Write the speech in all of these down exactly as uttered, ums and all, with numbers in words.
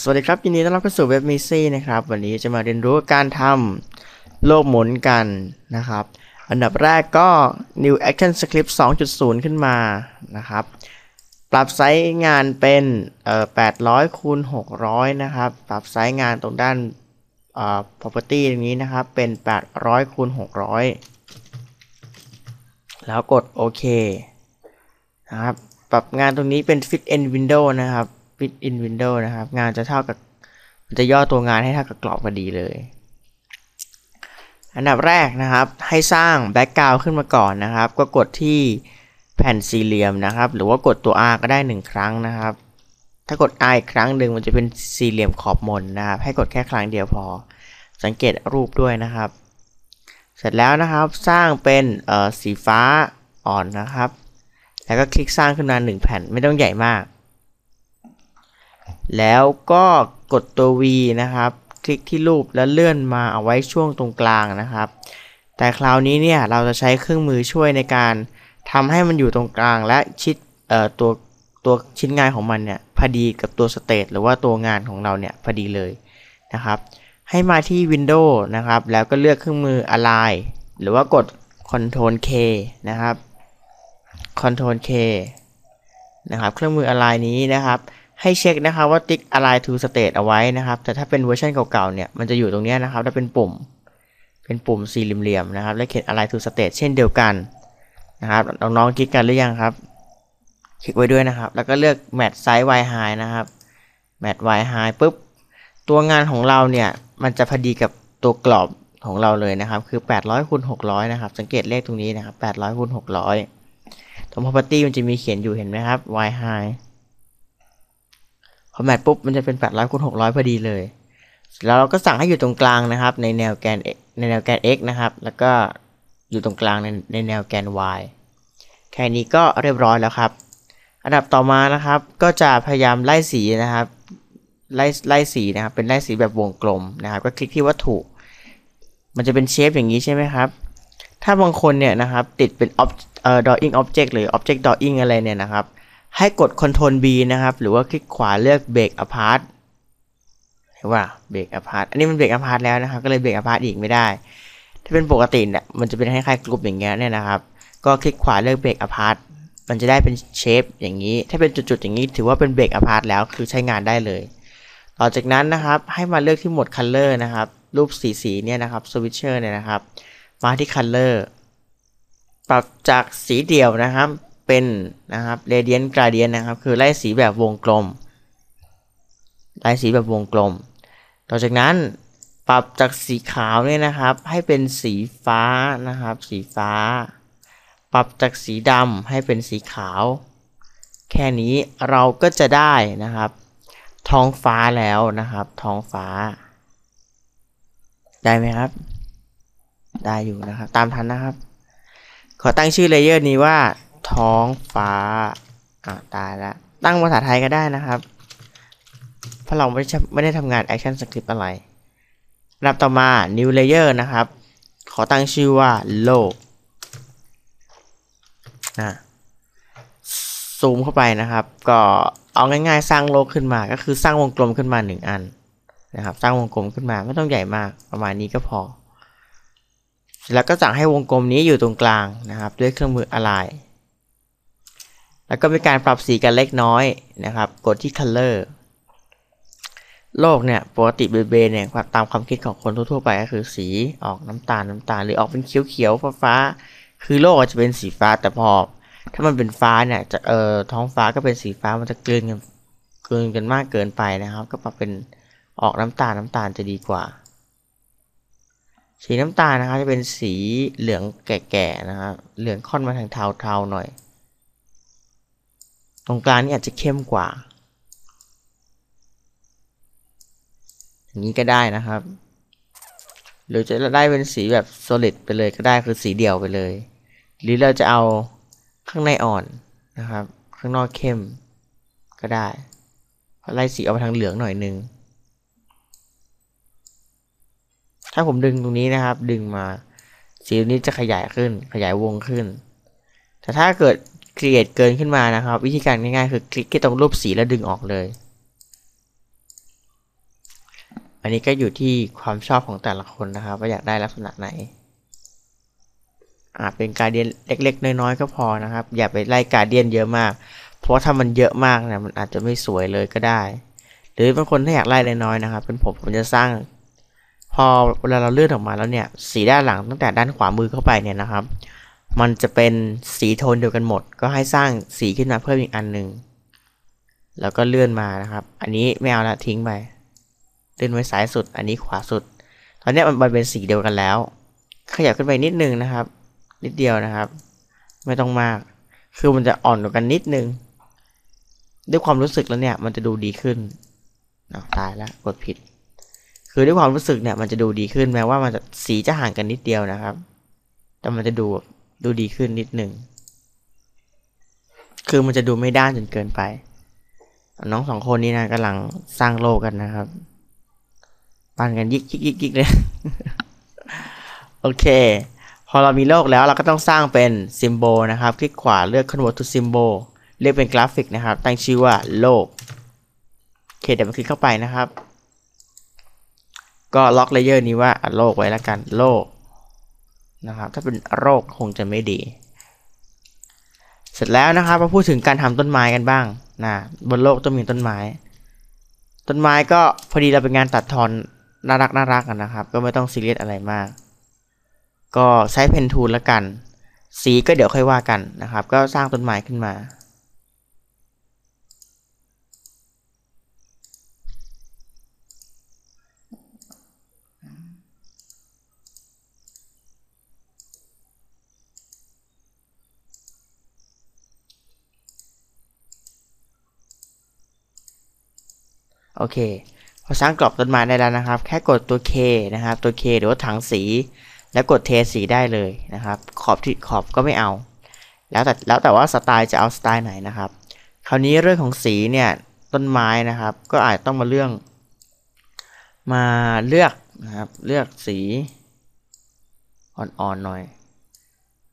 สวัสดีครับยินดีต้อนรับเข้าสู่เว็บมิซี่นะครับวันนี้จะมาเรียนรู้การทำโลกหมุนกันนะครับอันดับแรกก็ new action script สองจุดศูนย์ ขึ้นมานะครับปรับไซส์งานเป็นแปดร้อยคูณหกร้อยนะครับปรับไซส์งานตรงด้าน property ตรงนี้นะครับเป็นแปดร้อยคูณหกร้อยแล้วกดโอเคนะครับปรับงานตรงนี้เป็น fit in window นะครับปิด in window นะครับงานจะเท่ากับจะย่อตัวงานให้เท่ากับกรอบพอดีเลยอันดับแรกนะครับให้สร้างแบ็กกราวด์ขึ้นมาก่อนนะครับก็กดที่แผ่นสี่เหลี่ยมนะครับหรือว่ากดตัว R ก็ได้หนึ่งครั้งนะครับถ้ากด R อีกครั้งหนึ่งมันจะเป็นสี่เหลี่ยมขอบมนนะครับให้กดแค่ครั้งเดียวพอสังเกตรูปด้วยนะครับเสร็จแล้วนะครับสร้างเป็นเอ่อสีฟ้าอ่อนนะครับแล้วก็คลิกสร้างขึ้นมาหนึ่งแผ่นไม่ต้องใหญ่มากแล้วก็กดตัว V นะครับคลิกที่รูปแล้วเลื่อนมาเอาไว้ช่วงตรงกลางนะครับแต่คราวนี้เนี่ยเราจะใช้เครื่องมือช่วยในการทำให้มันอยู่ตรงกลางและชิดเอ่อตัวตัวชิ้นงานของมันเนี่ยพอดีกับตัวสเตทหรือว่าตัวงานของเราเนี่ยพอดีเลยนะครับให้มาที่ Windows นะครับแล้วก็เลือกเครื่องมือ Align หรือว่ากด Ctrl K นะครับ Ctrl K นะครับเครื่องมือ Align นี้นะครับให้เช็คนะครับว่าติ๊ก align to state เอาไว้นะครับแต่ถ้าเป็นเวอร์ชันเก่าๆเนี่ยมันจะอยู่ตรงนี้นะครับแล้วเป็นปุ่มเป็นปุ่มสี่เหลี่ยมๆนะครับและเขียน align to state เช่นเดียวกันนะครับน้องๆคลิกกันหรือยังครับคลิกไว้ด้วยนะครับแล้วก็เลือก match size y high นะครับ match y high ปุ๊บตัวงานของเราเนี่ยมันจะพอดีกับตัวกรอบของเราเลยนะครับคือแปดร้อยคูณหกร้อยนะครับสังเกตเลขตรงนี้นะครับแปดร้อยคูณหกร้อยตรง property มันจะมีเขียนอยู่เห็นไหมครับ y highพอแมทปุ๊บมันจะเป็นแปดร้อยคูณหกร้อยพอดีเลยแล้วเราก็สั่งให้อยู่ตรงกลางนะครับในแนวแกน x ในแนวแกน x นะครับแล้วก็อยู่ตรงกลางในในแนวแกน y แค่นี้ก็เรียบร้อยแล้วครับอันดับต่อมานะครับก็จะพยายามไล่สีนะครับไล่ไล่สีนะครับเป็นไล่สีแบบวงกลมนะครับก็คลิกที่วัตถุมันจะเป็นเชฟอย่างนี้ใช่ไหมครับถ้าบางคนเนี่ยนะครับติดเป็น drawing object หรือ object drawing อะไรเนี่ยนะครับให้กด Ctrl B นะครับหรือว่าคลิกขวาเลือก Break Apart เห็นว่า Break Apart อันนี้มัน Break Apart แล้วนะครับก็เลย Break Apart อีกไม่ได้ถ้าเป็นปกติเนี่ยมันจะเป็นคล้ายๆกลุ่มอย่างเงี้ยเนี่ยนะครับก็คลิกขวาเลือก Break Apart มันจะได้เป็นเชฟอย่างนี้ถ้าเป็นจุดๆอย่างนี้ถือว่าเป็น Break Apart แล้วคือใช้งานได้เลยต่อจากนั้นนะครับให้มาเลือกที่หมวด Color นะครับรูปสีสีเนี่ยนะครับ Switcher เนี่ยนะครับมาที่ Color ปรับจากสีเดียวนะครับเป็นนะครับ gradient gradient นะครับคือไล่สีแบบวงกลมไล่สีแบบวงกลมต่อจากนั้นปรับจากสีขาวเนี่ยนะครับให้เป็นสีฟ้านะครับสีฟ้าปรับจากสีดำให้เป็นสีขาวแค่นี้เราก็จะได้นะครับท้องฟ้าแล้วนะครับท้องฟ้าได้ไหมครับได้อยู่นะครับตามทันนะครับขอตั้งชื่อเลเยอร์นี้ว่าท้องฟ้าอ่าตายแล้วตั้งภาษาไทยก็ได้นะครับเพราะเราไม่ได้ไม่ได้ทำงาน Action Script อะไรลำดับต่อมา New Layer นะครับขอตั้งชื่อว่าโลกนะซูมเข้าไปนะครับก็เอาง่ายๆสร้างโลกขึ้นมาก็คือสร้างวงกลมขึ้นมาหนึ่งอันนะครับสร้างวงกลมขึ้นมาไม่ต้องใหญ่มากประมาณนี้ก็พอแล้วก็สั่งให้วงกลมนี้อยู่ตรงกลางนะครับด้วยเครื่องมือ Alignแล้วก็มีการปรับสีกันเล็กน้อยนะครับกดที่ color โลกเนี่ยปกติเบเบเนี่ยตามความคิดของคนทั่วๆไปก็คือสีออกน้ำตาลน้ำตาลหรือออกเป็นเขียวๆฟ้าๆคือโลกอาจจะเป็นสีฟ้าแต่พอถ้ามันเป็นฟ้าเนี่ยจะเอ่อท้องฟ้าก็เป็นสีฟ้ามันจะกลืนกันกลืนกันมากเกินไปนะครับก็ปรับเป็นออกน้ำตาลน้ำตาลจะดีกว่าสีน้ำตาลนะครับจะเป็นสีเหลืองแก่ๆนะครับเหลืองค่อนมาทางเทาๆหน่อยตรงกลางนี่อาจจะเข้มกว่าอย่างนี้ก็ได้นะครับหรือจะได้เป็นสีแบบ solid ไปเลยก็ได้คือสีเดียวไปเลยหรือเราจะเอาข้างในอ่อนนะครับข้างนอกเข้มก็ได้ไล่สีเอาไปทางเหลืองหน่อยนึงถ้าผมดึงตรงนี้นะครับดึงมาสีนี้จะขยายขึ้นขยายวงขึ้นแต่ถ้าเกิดเกลียดเกินขึ้นมานะครับวิธีการง่ายๆคือคลิกที่ตรงรูปสีแล้วดึงออกเลย อันนี้ก็อยู่ที่ความชอบของแต่ละคนนะครับว่าอยากได้ลักษณะไหนอ่าเป็นการเดียนเล็กๆน้อยๆก็พอนะครับอย่าไปไล่การเดียนเยอะมากเพราะถ้ามันเยอะมากเนี่ยมันอาจจะไม่สวยเลยก็ได้หรือบางคนถ้าอยากไล่น้อยๆนะครับเป็นผมผมจะสร้างพอเวลาเราเลื่อนออกมาแล้วเนี่ยสีด้านหลังตั้งแต่ด้านขวามือเข้าไปเนี่ยนะครับมันจะเป็นสีโทนเดียวกันหมดก็ให้สร้างสีขึ้นมาเพิ่มอีกอันหนึ่งแล้วก็เลื่อนมานะครับอันนี้ไม่เอาละทิ้งไปเลื่อนไว้ซ้ายสุดอันนี้ขวาสุดตอนนี้มันเป็นสีเดียวกันแล้วขยับขึ้นไปนิดนึงนะครับนิดเดียวนะครับไม่ต้องมากคือมันจะอ่อนกว่ากันนิดนึงด้วยความรู้สึกแล้วเนี่ยมันจะดูดีขึ้นอ้าวตายแล้วกดผิดคือด้วยความรู้สึกเนี่ยมันจะดูดีขึ้นแม้ว่ามันจะสีจะห่างกันนิดเดียวนะครับแต่มันจะดูดูดีขึ้นนิดหนึ่งคือมันจะดูไม่ด้านจนเกินไปน้องสองคนนี้นะกำลังสร้างโลกกันนะครับปั้นกันยิกยิกยิกยิกเลย โอเคพอเรามีโลกแล้วเราก็ต้องสร้างเป็นซิมโบลนะครับคลิกขวาเลือก Convert to Symbol เลือกเป็นกราฟิกนะครับตั้งชื่อว่าโลกโอเคเดี๋ยวมาคลิกเข้าไปนะครับก็ล็อกเลเยอร์นี้ว่าโลกไว้แล้วกันโลกนะครับถ้าเป็นโรคคงจะไม่ดีเสร็จแล้วนะครับมาพูดถึงการทำต้นไม้กันบ้างนะบนโลกต้องมีต้นไม้ต้นไม้ก็พอดีเราเป็นงานตัดทอนน่ารักน่ารักกันนะครับก็ไม่ต้องซีเรียสอะไรมากก็ใช้เพนทูลละกันสีก็เดี๋ยวค่อยว่ากันนะครับก็สร้างต้นไม้ขึ้นมาโอเคพอสร้างกรอบต้นไม้ได้แล้วนะครับแค่กดตัว K นะครับตัว K หรือว่าถังสีแล้วกดเทสีได้เลยนะครับขอบที่ขอบก็ไม่เอาแล้วแต่แล้วแต่ว่าสไตล์จะเอาสไตล์ไหนนะครับคราวนี้เรื่องของสีเนี่ยต้นไม้นะครับก็อาจต้องมาเรื่องมาเลือกนะครับเลือกสีอ่อนๆหน่อย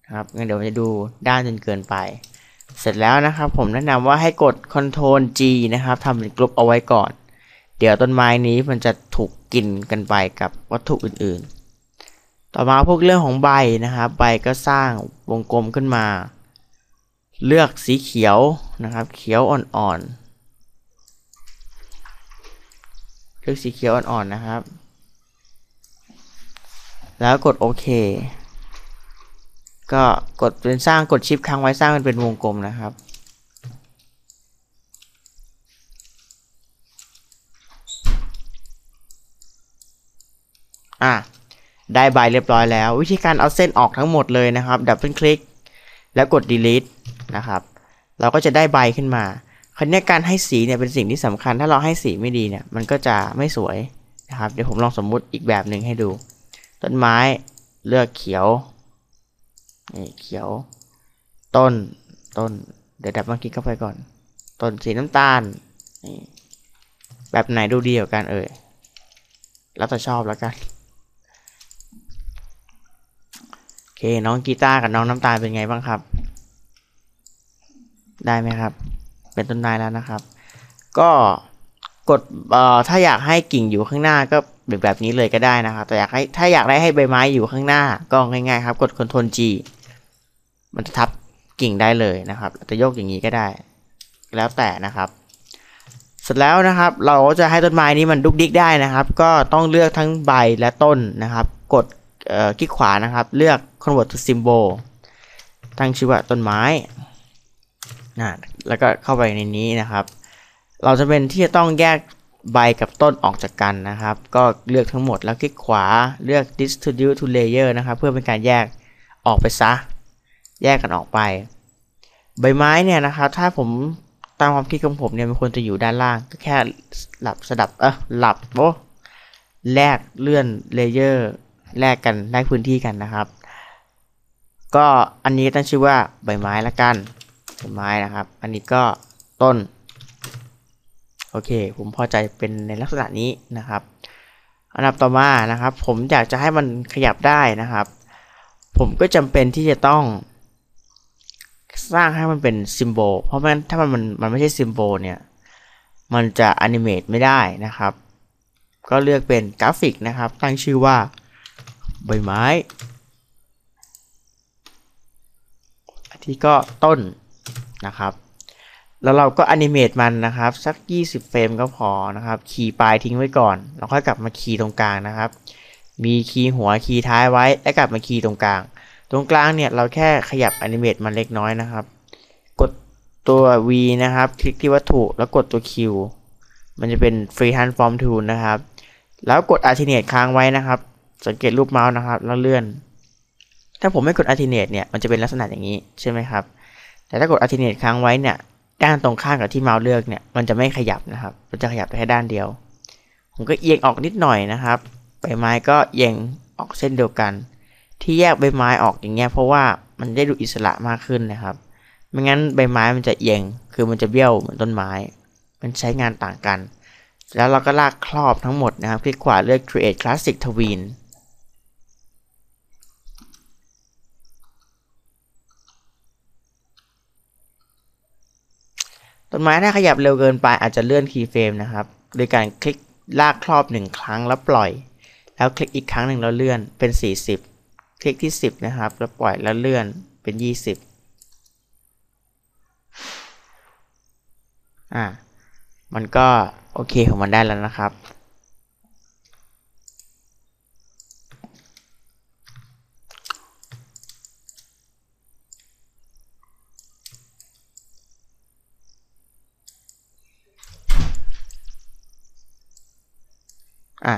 นะครับงั้นเดี๋ยวจะดูด้านจนเกินไปเสร็จแล้วนะครับผมแนะนำว่าให้กด Ctrl G นะครับทำเป็นกรุ๊ปเอาไว้ก่อนเดี๋ยวต้นไม้นี้มันจะถูกกินกันไปกับวัตถุอื่นๆต่อมาพวกเรื่องของใบนะครับใบก็สร้างวงกลมขึ้นมาเลือกสีเขียวนะครับเขียวอ่อนๆเลือกสีเขียวอ่อนๆนะครับแล้วกดโอเคก็กดเป็นสร้างกดชิปค้างไว้สร้างมันเป็นวงกลมนะครับอ่ะได้ใบเรียบร้อยแล้ววิธีการเอาเส้นออกทั้งหมดเลยนะครับดับเบิลคลิกแล้วกด delete นะครับเราก็จะได้ใบขึ้นมาคราวนี้การให้สีเนี่ยเป็นสิ่งที่สำคัญถ้าเราให้สีไม่ดีเนี่ยมันก็จะไม่สวยนะครับเดี๋ยวผมลองสมมุติอีกแบบหนึ่งให้ดูต้นไม้เลือกเขียวนี่เขียวต้นต้นเดี๋ยวดับเบิลคลิกเข้าไปก่อนต้นสีน้ำตาลนี่แบบไหนดูดีกว่ากันเอ่ยแล้วแต่ชอบแล้วกันโอเคน้องกีตาร์กับน้องน้ำตาลเป็นไงบ้างครับได้ไหมครับเป็นต้นไม้แล้วนะครับก็กดเอ่อถ้าอยากให้กิ่งอยู่ข้างหน้าก็แบบนี้เลยก็ได้นะครับแต่อยากให้ถ้าอยากได้ให้ใบไม้อยู่ข้างหน้าก็ง่ายๆครับกด Ctrl G มันจะทับกิ่งได้เลยนะครับจะโยกอย่างนี้ก็ได้แล้วแต่นะครับเสร็จแล้วนะครับเราก็จะให้ต้นไม้นี้มันดุกดิกได้นะครับก็ต้องเลือกทั้งใบและต้นนะครับกดคลิกขวานะครับเลือก Convert to Symbol ตั้งชื่อว่าต้นไม้นะแล้วก็เข้าไปในนี้นะครับเราจะเป็นที่จะต้องแยกใบกับต้นออกจากกันนะครับก็เลือกทั้งหมดแล้วคลิกขวาเลือก Distribute to Layer นะครับเพื่อเป็นการแยกออกไปซะแยกกันออกไปใบไม้เนี่ยนะครับถ้าผมตามความคิดของผมเนี่ยมันควรจะอยู่ด้านล่างก็แค่หลับสลับเออหลับโอ้แลกเลื่อนเลเยอร์แลกกันแลกพื้นที่กันนะครับก็อันนี้ตั้งชื่อว่าใบไม้ละกันใบไม้นะครับอันนี้ก็ต้นโอเคผมพอใจเป็นในลักษณะนี้นะครับอันดับต่อมานะครับผมอยากจะให้มันขยับได้นะครับผมก็จำเป็นที่จะต้องสร้างให้มันเป็นซิมโบลเพราะมันถ้ามันมันไม่ใช่ซิมโบลเนี่ยมันจะแอนิเมตไม่ได้นะครับ ก็เลือกเป็นกราฟิกนะครับตั้งชื่อว่าใบไม้ที่ก็ต้นนะครับแล้วเราก็แอนิเมตมันนะครับสักยี่สิบเฟรมก็พอนะครับคีย์ปลายทิ้งไว้ก่อนแล้วค่อยกลับมาคีย์ตรงกลางนะครับมีคีย์หัวคีย์ท้ายไว้และกลับมาคีย์ตรงกลางตรงกลางเนี่ยเราแค่ขยับแอนิเมตมันเล็กน้อยนะครับกดตัว V นะครับคลิกที่วัตถุแล้วกดตัว Q มันจะเป็น Freehand Form Tool นะครับแล้วกด Alternate ค้างไว้นะครับสังเกตรูปเมาส์นะครับแล้วเลื่อนถ้าผมไม่กด Alternate เนี่ยมันจะเป็นลักษณะอย่างนี้ใช่ไหมครับแต่ถ้ากด Alternate ค้างไว้เนี่ยด้านตรงข้างกับที่เมาส์เลือกเนี่ยมันจะไม่ขยับนะครับมันจะขยับแค่ด้านเดียวผมก็เอียงออกนิดหน่อยนะครับใบไม้ก็เอียงออกเส้นเดียวกันที่แยกใบไม้ออกอย่างเงี้ยเพราะว่ามันได้ดูอิสระมากขึ้นนะครับไม่งั้นใบไม้มันจะเอียงคือมันจะเบี้ยวเหมือนต้นไม้มันใช้งานต่างกันแล้วเราก็ลากครอบทั้งหมดนะครับคลิกขวาเลือก Create Classic Tweenต้นไม้ถ้าขยับเร็วเกินไปอาจจะเลื่อนคีย์เฟรมนะครับโดยการคลิกลากครอบหนึ่งครั้งแล้วปล่อยแล้วคลิกอีกครั้งหนึ่งแล้วเลื่อนเป็นสี่สิบคลิกที่สิบนะครับแล้วปล่อยแล้วเลื่อนเป็นยี่สิบอ่ะมันก็โอเคของมันได้แล้วนะครับอ่ะ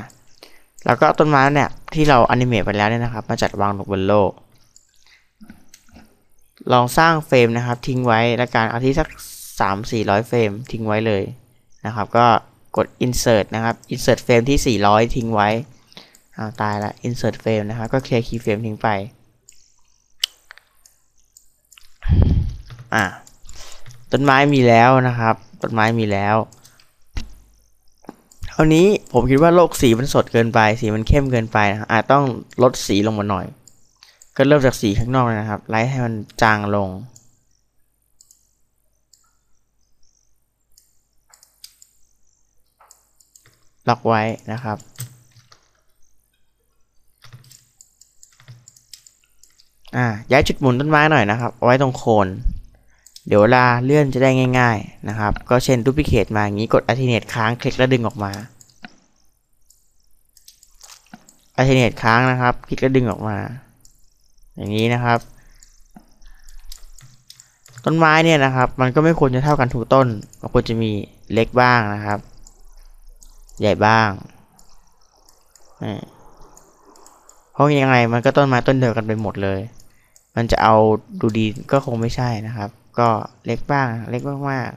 แล้วก็ต้นไม้เนี่ยที่เราแอนิเมตไปแล้วเนี่ยนะครับมาจัดวางลงบนโลกลองสร้างเฟรมนะครับทิ้งไว้แล้วการเอาที่สัก สามถึงสี่ร้อย เฟรมทิ้งไว้เลยนะครับก็กด insert นะครับ insert เฟรมที่ สี่ร้อย ทิ้งไว้อ้าวตายละ insert เฟรมนะครับก็เคลียร์คีย์เฟรมทิ้งไปอ่ะต้นไม้มีแล้วนะครับต้นไม้มีแล้วคราวนี้ผมคิดว่าโลกสีมันสดเกินไปสีมันเข้มเกินไปนะอาจต้องลดสีลงมาหน่อยก็เริ่มจากสีข้างนอกนะครับไล่ให้มันจางลงล็อกไว้นะครับอ่าย้ายจุดหมุนต้นไม้หน่อยนะครับเอาไว้ตรงโคนเดี๋ยวเวลาเลื่อนจะได้ง่ายๆนะครับก็เช่นดูพลิเคทมาอย่างนี้กด Alternate ค้างคลิกแล้วดึงออกมา Alternate ค้างนะครับคลิกแล้วดึงออกมาอย่างนี้นะครับต้นไม้เนี่ยนะครับมันก็ไม่ควรจะเท่ากันทุกต้นมันควรจะมีเล็กบ้างนะครับใหญ่บ้างเพราะยังไงมันก็ต้นไม้ต้นเดียวกันไปหมดเลยมันจะเอาดูดีก็คงไม่ใช่นะครับก็เล็กบ้างเล็กมากมาก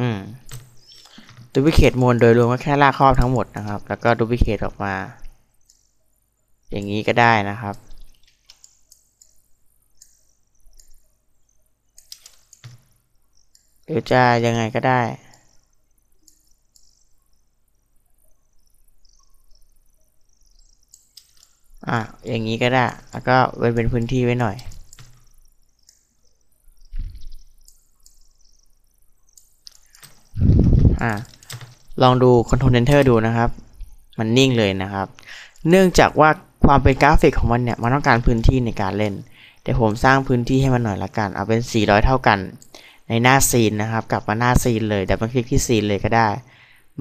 อืมดูพิเคทมวลโดยรวมก็แค่ลากครอบทั้งหมดนะครับแล้วก็ดูพิเคทออกมาอย่างนี้ก็ได้นะครับหรือจะยังไงก็ได้อ่ะอย่างนี้ก็ได้แล้วก็เว้นเป็นพื้นที่ไว้หน่อยอ่ะลองดูคอนโทรลเตอร์ดูนะครับมันนิ่งเลยนะครับเนื่องจากว่าความเป็นกราฟิกของมันเนี่ยมันต้องการพื้นที่ในการเล่นแต่ผมสร้างพื้นที่ให้มันหน่อยละกันเอาเป็นสี่ร้อยเท่ากันในหน้าซีนนะครับกลับมาหน้าซีนเลยดับเบิลคลิกที่ซีนเลยก็ได้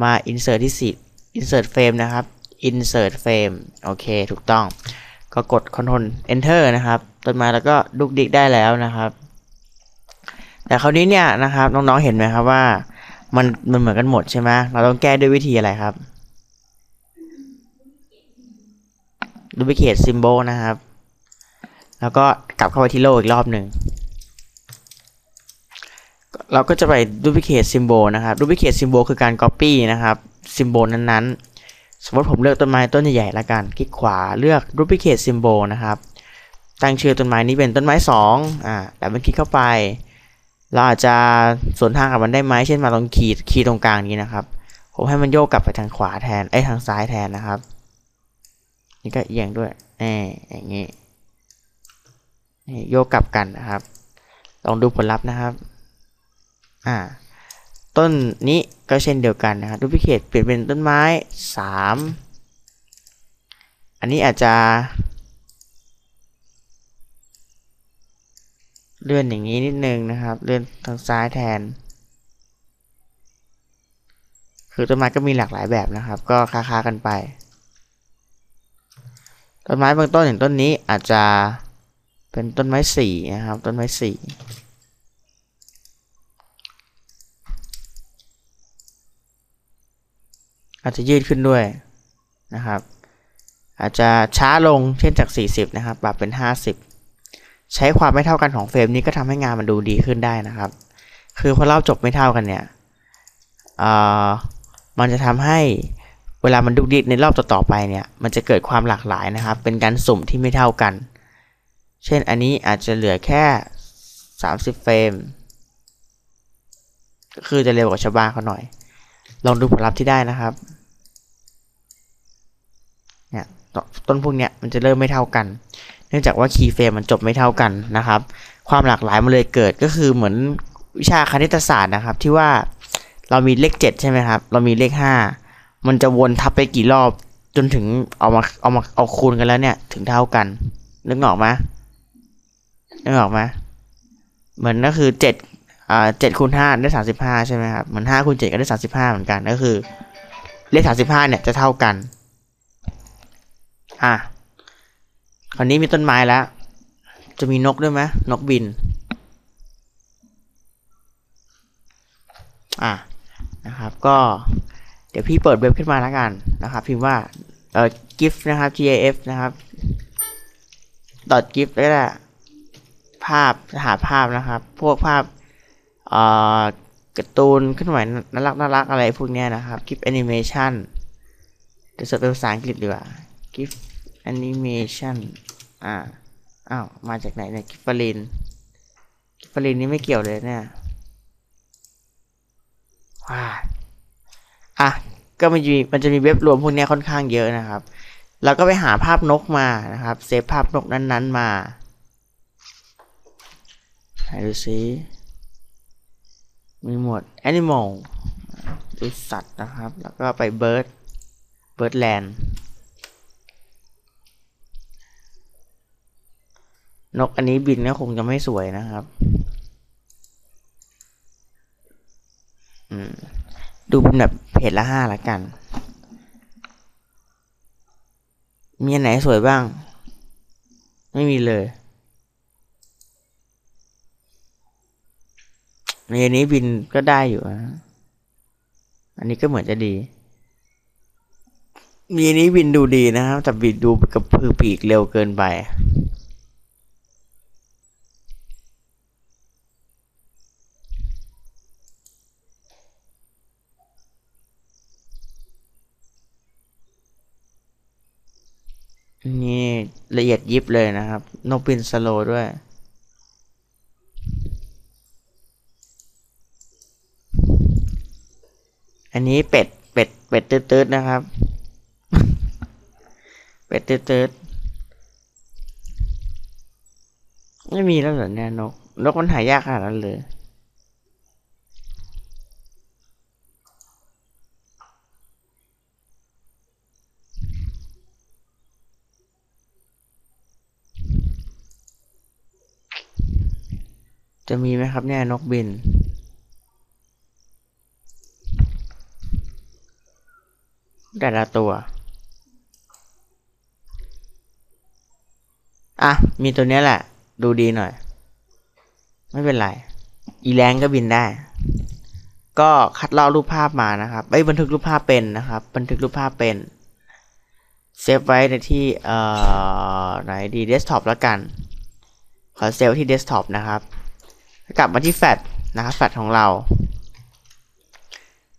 มา insert ที่ซีน insert frame นะครับ insert frame โอเคถูกต้องก็กดคอนโทรลเตอร์นะครับต้นไม้แล้วก็ดุกดิกได้แล้วนะครับแต่คราวนี้เนี่ยนะครับน้องๆเห็นไหมครับว่ามันมันเหมือนกันหมดใช่ไหมเราต้องแก้ด้วยวิธีอะไรครับ duplicate symbol นะครับแล้วก็กลับเข้าไปที่โลกอีกรอบหนึ่งเราก็จะไป duplicate symbol นะครับ duplicate symbol คือการ copy นะครับ symbol นั้นๆสมมติผมเลือกต้นไม้ต้นใหญ่ๆละกันคลิกขวาเลือก duplicate symbol นะครับ ตั้งชื่อต้นไม้นี้เป็นต้นไม้สองอ่าดับเบิลคลิกเข้าไปเราอาจจะสวนทางกับมันได้ไหมเช่นมาตรงขีดขีดตรงกลางนี้นะครับผมให้มันโยกกลับไปทางขวาแทนไอ้ทางซ้ายแทนนะครับนี่ก็เอียงด้วยแหน่อย่างนี้โยกกลับกันนะครับลองดูผลลัพธ์นะครับอ่าต้นนี้ก็เช่นเดียวกันนะครับดูพิเศษเปลี่ยนเป็นต้นไม้สามอันนี้อาจจะเลื่อนอย่างนี้นิดนึงนะครับเลื่อนทางซ้ายแทนคือต้นไม้ก็มีหลากหลายแบบนะครับก็คล้าๆกันไปต้นไม้บางต้นอย่างต้นนี้อาจจะเป็นต้นไม้สี่นะครับต้นไม้สี่อาจจะยืดขึ้นด้วยนะครับอาจจะช้าลงเช่นจากสี่สิบนะครับปรับเป็นห้าสิบใช้ความไม่เท่ากันของเฟรมนี้ก็ทำให้งานมันดูดีขึ้นได้นะครับคือพอเล่าจบไม่เท่ากันเนี่ยมันจะทำให้เวลามันดุกดิกในรอบต่อๆไปเนี่ยมันจะเกิดความหลากหลายนะครับเป็นการสุ่มที่ไม่เท่ากันเช่นอันนี้อาจจะเหลือแค่สามสิบเฟรมก็คือจะเร็วกว่าชาวบ้านเขาหน่อยลองดูผลลัพธ์ที่ได้นะครับเนี่ยต้นพวกเนี้ยมันจะเริ่มไม่เท่ากันเนื่องจากว่าคีย์เฟรมมันจบไม่เท่ากันนะครับความหลากหลายมันเลยเกิดก็คือเหมือนวิชาคณิตศาสตร์นะครับที่ว่าเรามีเลขเจ็ดใช่ไหมครับเรามีเลขห้ามันจะวนทับไปกี่รอบจนถึงเอามาเอามาเอาคูณกันแล้วเนี่ยถึงเท่ากันนึกออกไหมนึกออกไหมเหมือนก็คือเจ็ดอ่าเจ็ดคูณห้าได้สามสิบห้าใช่ไหมครับเหมือนห้าคูณเจ็ดก็ได้สามสิบห้าเหมือนกันก็คือเลขสามสิบห้าเนี่ยจะเท่ากันอ่ะคราวนี้มีต้นไม้แล้วจะมีนกด้วยไหมนกบินอ่ะนะครับก็เดี๋ยวพี่เปิดเว็บขึ้นมาแล้วกันนะครับพิมพ์ว่าเอ่อ gif นะครับ gif นะครับ .gif ก็ได้ภาพหาภาพนะครับพวกภาพเอ่อการ์ตูนขึ้นไหวน่ารักน่ารักอะไรพวกเนี้ยนะครับคลิปแอนิเมชันเดี๋ยวเสิร์ชเป็นภาษาอังกฤษดีกว่าคลิปแอนิเมชันอ่าอ้าวมาจากไหนเนี่ยคลิปฟลินคลิปฟลินนี่ไม่เกี่ยวเลยเนี่ยว้าอ่ะก็มันจะมีมันจะมีเว็บรวมพวกเนี้ยค่อนข้างเยอะนะครับเราก็ไปหาภาพนกมานะครับเซฟภาพนกนั้นๆมาดูสิมีหมวด Animal ดูสัตว์นะครับแล้วก็ไป Bird Birdland นกอันนี้บินก็คงจะไม่สวยนะครับดูเป็นแบบเพจละห้าละกันมีอันไหนสวยบ้างไม่มีเลยในอันนี้บินก็ได้อยู่นะอันนี้ก็เหมือนจะดีมีอันนี้บินดูดีนะครับแต่บินดูกับพือปีกเร็วเกินไปนี่ละเอียดยิบเลยนะครับนกบินสโลว์ด้วยอันนี้เป็ดเป็ดเป็ดตืดตืดนะครับเป็ดตืดตืดไม่มีแล้วเหรอเนี่ยนกนกมันหายากขนาดนั้นเลยจะมีไหมครับเนี่ยนกบินแต่ละตัวอ่ะมีตัวนี้แหละดูดีหน่อยไม่เป็นไรอีแรงก็บินได้ก็คัดลอกรูปภาพมานะครับไอ้บันทึกรูปภาพเป็นนะครับบันทึกรูปภาพเป็นเซฟไว้ในที่เอ่อไหนดีเดสก์ท็อปแล้วกันขอเซฟที่เดสก์ท็อปนะครับกลับมาที่แฟลชนะครับแฟลชของเรา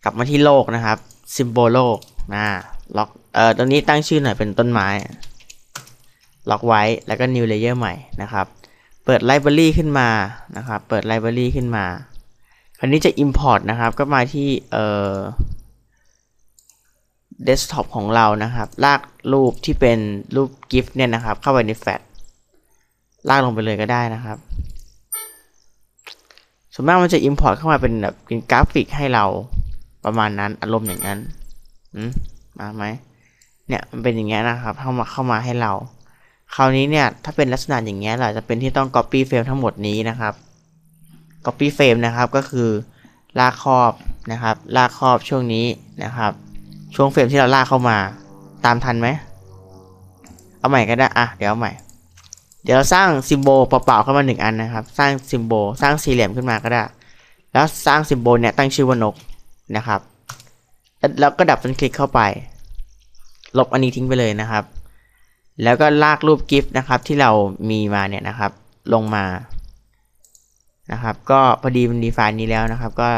กลับมาที่โลกนะครับซิมโบลโลกนะล็อกเอ่อตรงนี้ตั้งชื่อหน่อยเป็นต้นไม้ ล็อกไว้แล้วก็ new layer ใหม่นะครับเปิด library ขึ้นมานะครับเปิด library ขึ้นมาคราวนี้จะ import นะครับก็มาที่เอ่อ desktop ของเรานะครับลากรูปที่เป็นรูป gif เนี่ยนะครับเข้าไปใน แฟต ลากลงไปเลยก็ได้นะครับส่วนมากมันจะ import เข้ามาเป็นแบบเป็นกราฟิกให้เราประมาณนั้นอารมณ์อย่างนั้นอืมมาไหมเนี่ยมันเป็นอย่างเงี้ยนะครับเข้ามาเข้ามาให้เราคราวนี้เนี่ยถ้าเป็นลักษณะอย่างเงี้ยเราจะเป็นที่ต้อง copy frame ทั้งหมดนี้นะครับ copy frame นะครับก็คือลากครอบนะครับลากครอบช่วงนี้นะครับช่วงเฟรมที่เราลากเข้ามาตามทันไหมเอาใหม่ก็ได้อ่ะเดี๋ยวเอาใหม่เดี๋ยวเราสร้างซิมโบลเปล่าๆเข้ามาหนึ่งอันนะครับสร้างซิมโบลสร้างสี่เหลี่ยมขึ้นมาก็ได้แล้วสร้างซิมโบลเนี่ยตั้งชื่อว่านกนะครับแล้วก็ดับมันคลิกเข้าไปลบอันนี้ทิ้งไปเลยนะครับแล้วก็ลากรูปกิฟต์นะครับที่เรามีมาเนี่ยนะครับลงมานะครับก็พอดีมันดีไฟล์นี้แล้วนะครับก็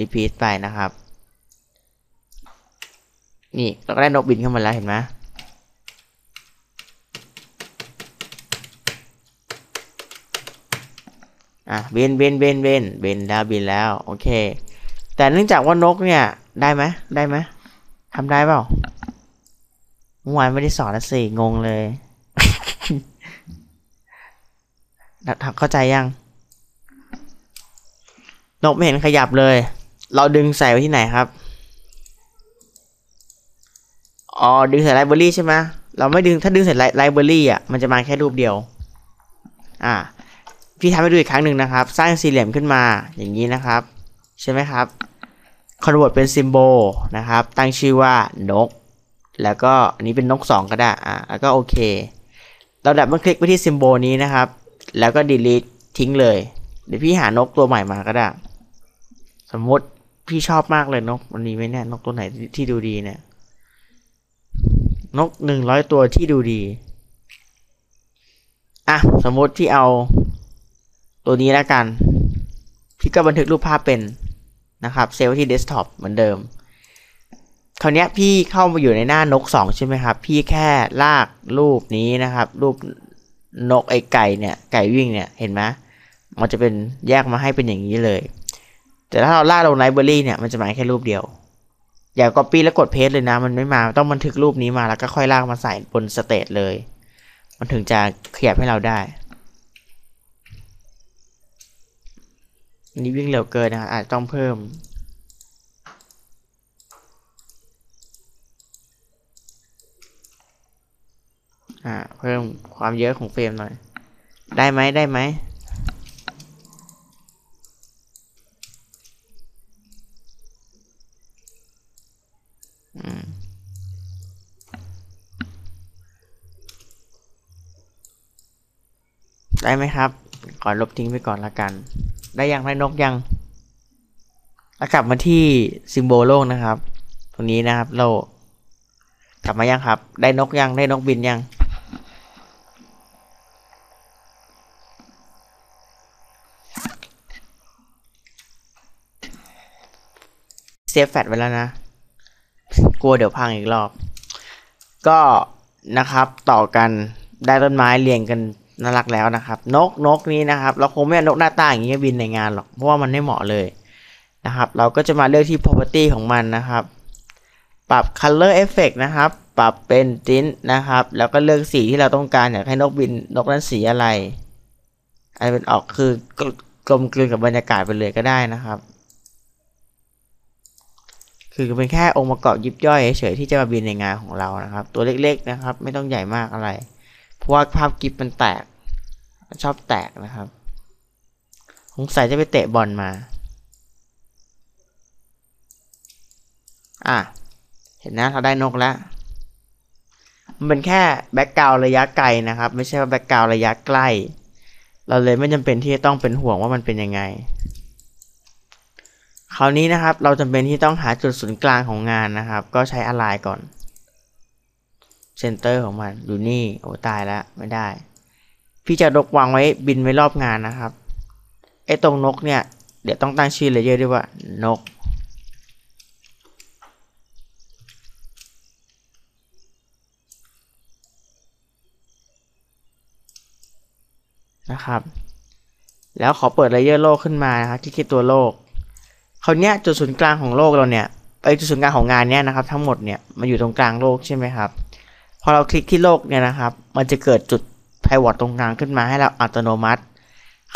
รีพีทไปนะครับนี่เราก็ได้นกบินเข้ามาแล้วเห็นไหมอ่ะเบนเบนเบนเบนเบนแล้วบินแล้วโอเคแต่เนื่องจากว่านกเนี่ยได้ไหมได้ไหมทำได้เปล่าเมื่อวานไม่ได้สอนละสิงงเลย เข้าใจยังนกไม่เห็นขยับเลยเราดึงใส่ไว้ที่ไหนครับอ๋อดึงใส่ไลบรารีใช่ไหมเราไม่ดึงถ้าดึงใส่ไลบรารีอ่ะมันจะมาแค่รูปเดียวอ่าพี่ทำให้ดูอีกครั้งหนึ่งนะครับสร้างสี่เหลี่ยมขึ้นมาอย่างนี้นะครับใช่ไหมครับคอนเวิร์ตเป็นซิมโบลนะครับตั้งชื่อว่านกแล้วก็อันนี้เป็นนกสองก็ได้อ่ะแล้วก็โอเคเราดับเบิลคลิกไปที่ซิมโบลนี้นะครับแล้วก็ delete ทิ้งเลยเดี๋ยวพี่หานกตัวใหม่มาก็ได้สมมติพี่ชอบมากเลยนกวันนี้ไม่แน่นกตัวไหนที่ดูดีเนี่ยนกหนึ่งร้อยตัวที่ดูดีอ่ะสมมติที่เอาตัวนี้แล้วกันพี่ก็บันทึกรูปภาพเป็นนะครับเซฟไว้ที่เดสก์ท็อปเหมือนเดิมคราวนี้พี่เข้ามาอยู่ในหน้านกสองใช่ไหมครับพี่แค่ลากรูปนี้นะครับรูปนกไอไก่เนี่ยไก่วิ่งเนี่ยเห็นไหมมันจะเป็นแยกมาให้เป็นอย่างนี้เลยแต่ถ้าเราลากลงไลบรารีเนี่ยมันจะมาแค่รูปเดียวอย่า copy แล้วกด paste เลยนะมันไม่มาต้องบันทึกรูปนี้มาแล้วก็ค่อยลากมาใส่บนสเตทเลยมันถึงจะขยับให้เราได้นี่วิ่งเร็วเกินนะครับอาจต้องเพิ่มอ่าเพิ่มความเยอะของเฟรมหน่อยได้ไหมได้ไหมได้ไหมครับขอลบทิ้งไปก่อนละกันได้ยังได้นกยังแล้วกลับมาที่ซิมโบลโลกนะครับตรงนี้นะครับโลกกลับมายังครับได้นกยังได้นกบินยังเซฟแฟตไว้แล้วนะกลัวเดี๋ยวพังอีกรอบก็นะครับต่อกันได้ต้นไม้เรียงกันน่ารักแล้วนะครับนกนกนี้นะครับเราคงไม่เอานกหน้าตาอย่างนี้บินในงานหรอกเพราะว่ามันไม่เหมาะเลยนะครับเราก็จะมาเลือกที่ property ของมันนะครับปรับ color effect นะครับปรับเป็น tint นะครับแล้วก็เลือกสีที่เราต้องการอยากให้นกบินนกนั้นสีอะไรอะไรเป็นออกคือกลมกลืนกับบรรยากาศไปเลยก็ได้นะครับคือเป็นแค่องค์ประกอบยิบย่อยเฉยๆที่จะมาบินในงานของเรานะครับตัวเล็กๆนะครับไม่ต้องใหญ่มากอะไรเพราะว่าภาพกิฟต์มันแตกชอบแตกนะครับสงสัยจะไปเตะบอลมาอ่ะเห็นนะเราได้นกแล้วมันเป็นแค่แบ็กกราวด์ระยะไกลนะครับไม่ใช่ว่าแบ็กกราวด์ระยะใกล้เราเลยไม่จำเป็นที่จะต้องเป็นห่วงว่ามันเป็นยังไงคราวนี้นะครับเราจำเป็นที่ต้องหาจุดศูนย์กลางของงานนะครับก็ใช้อะไลน์ก่อนเซนเตอร์ของมันอยู่นี่โอ้ตายแล้วไม่ได้พี่จะนกวางไว้บินไว้รอบงานนะครับไอ้ตรงนกเนี่ยเดี๋ยวต้องตั้งชื่อเลเยอร์ด้วยว่านก นะครับแล้วขอเปิดเลเยอร์โลกขึ้นมานะครับคลิกที่ตัวโลกคราวนี้จุดศูนย์กลางของโลกเราเนี่ยไอจุดศูนย์กลางของงานเนี้ยนะครับทั้งหมดเนี่ยมันอยู่ตรงกลางโลกใช่ไหมครับพอเราคลิกที่โลกเนี่ยนะครับมันจะเกิดจุดไพวอตตรงกลางขึ้นมาให้เราอัตโนมัติ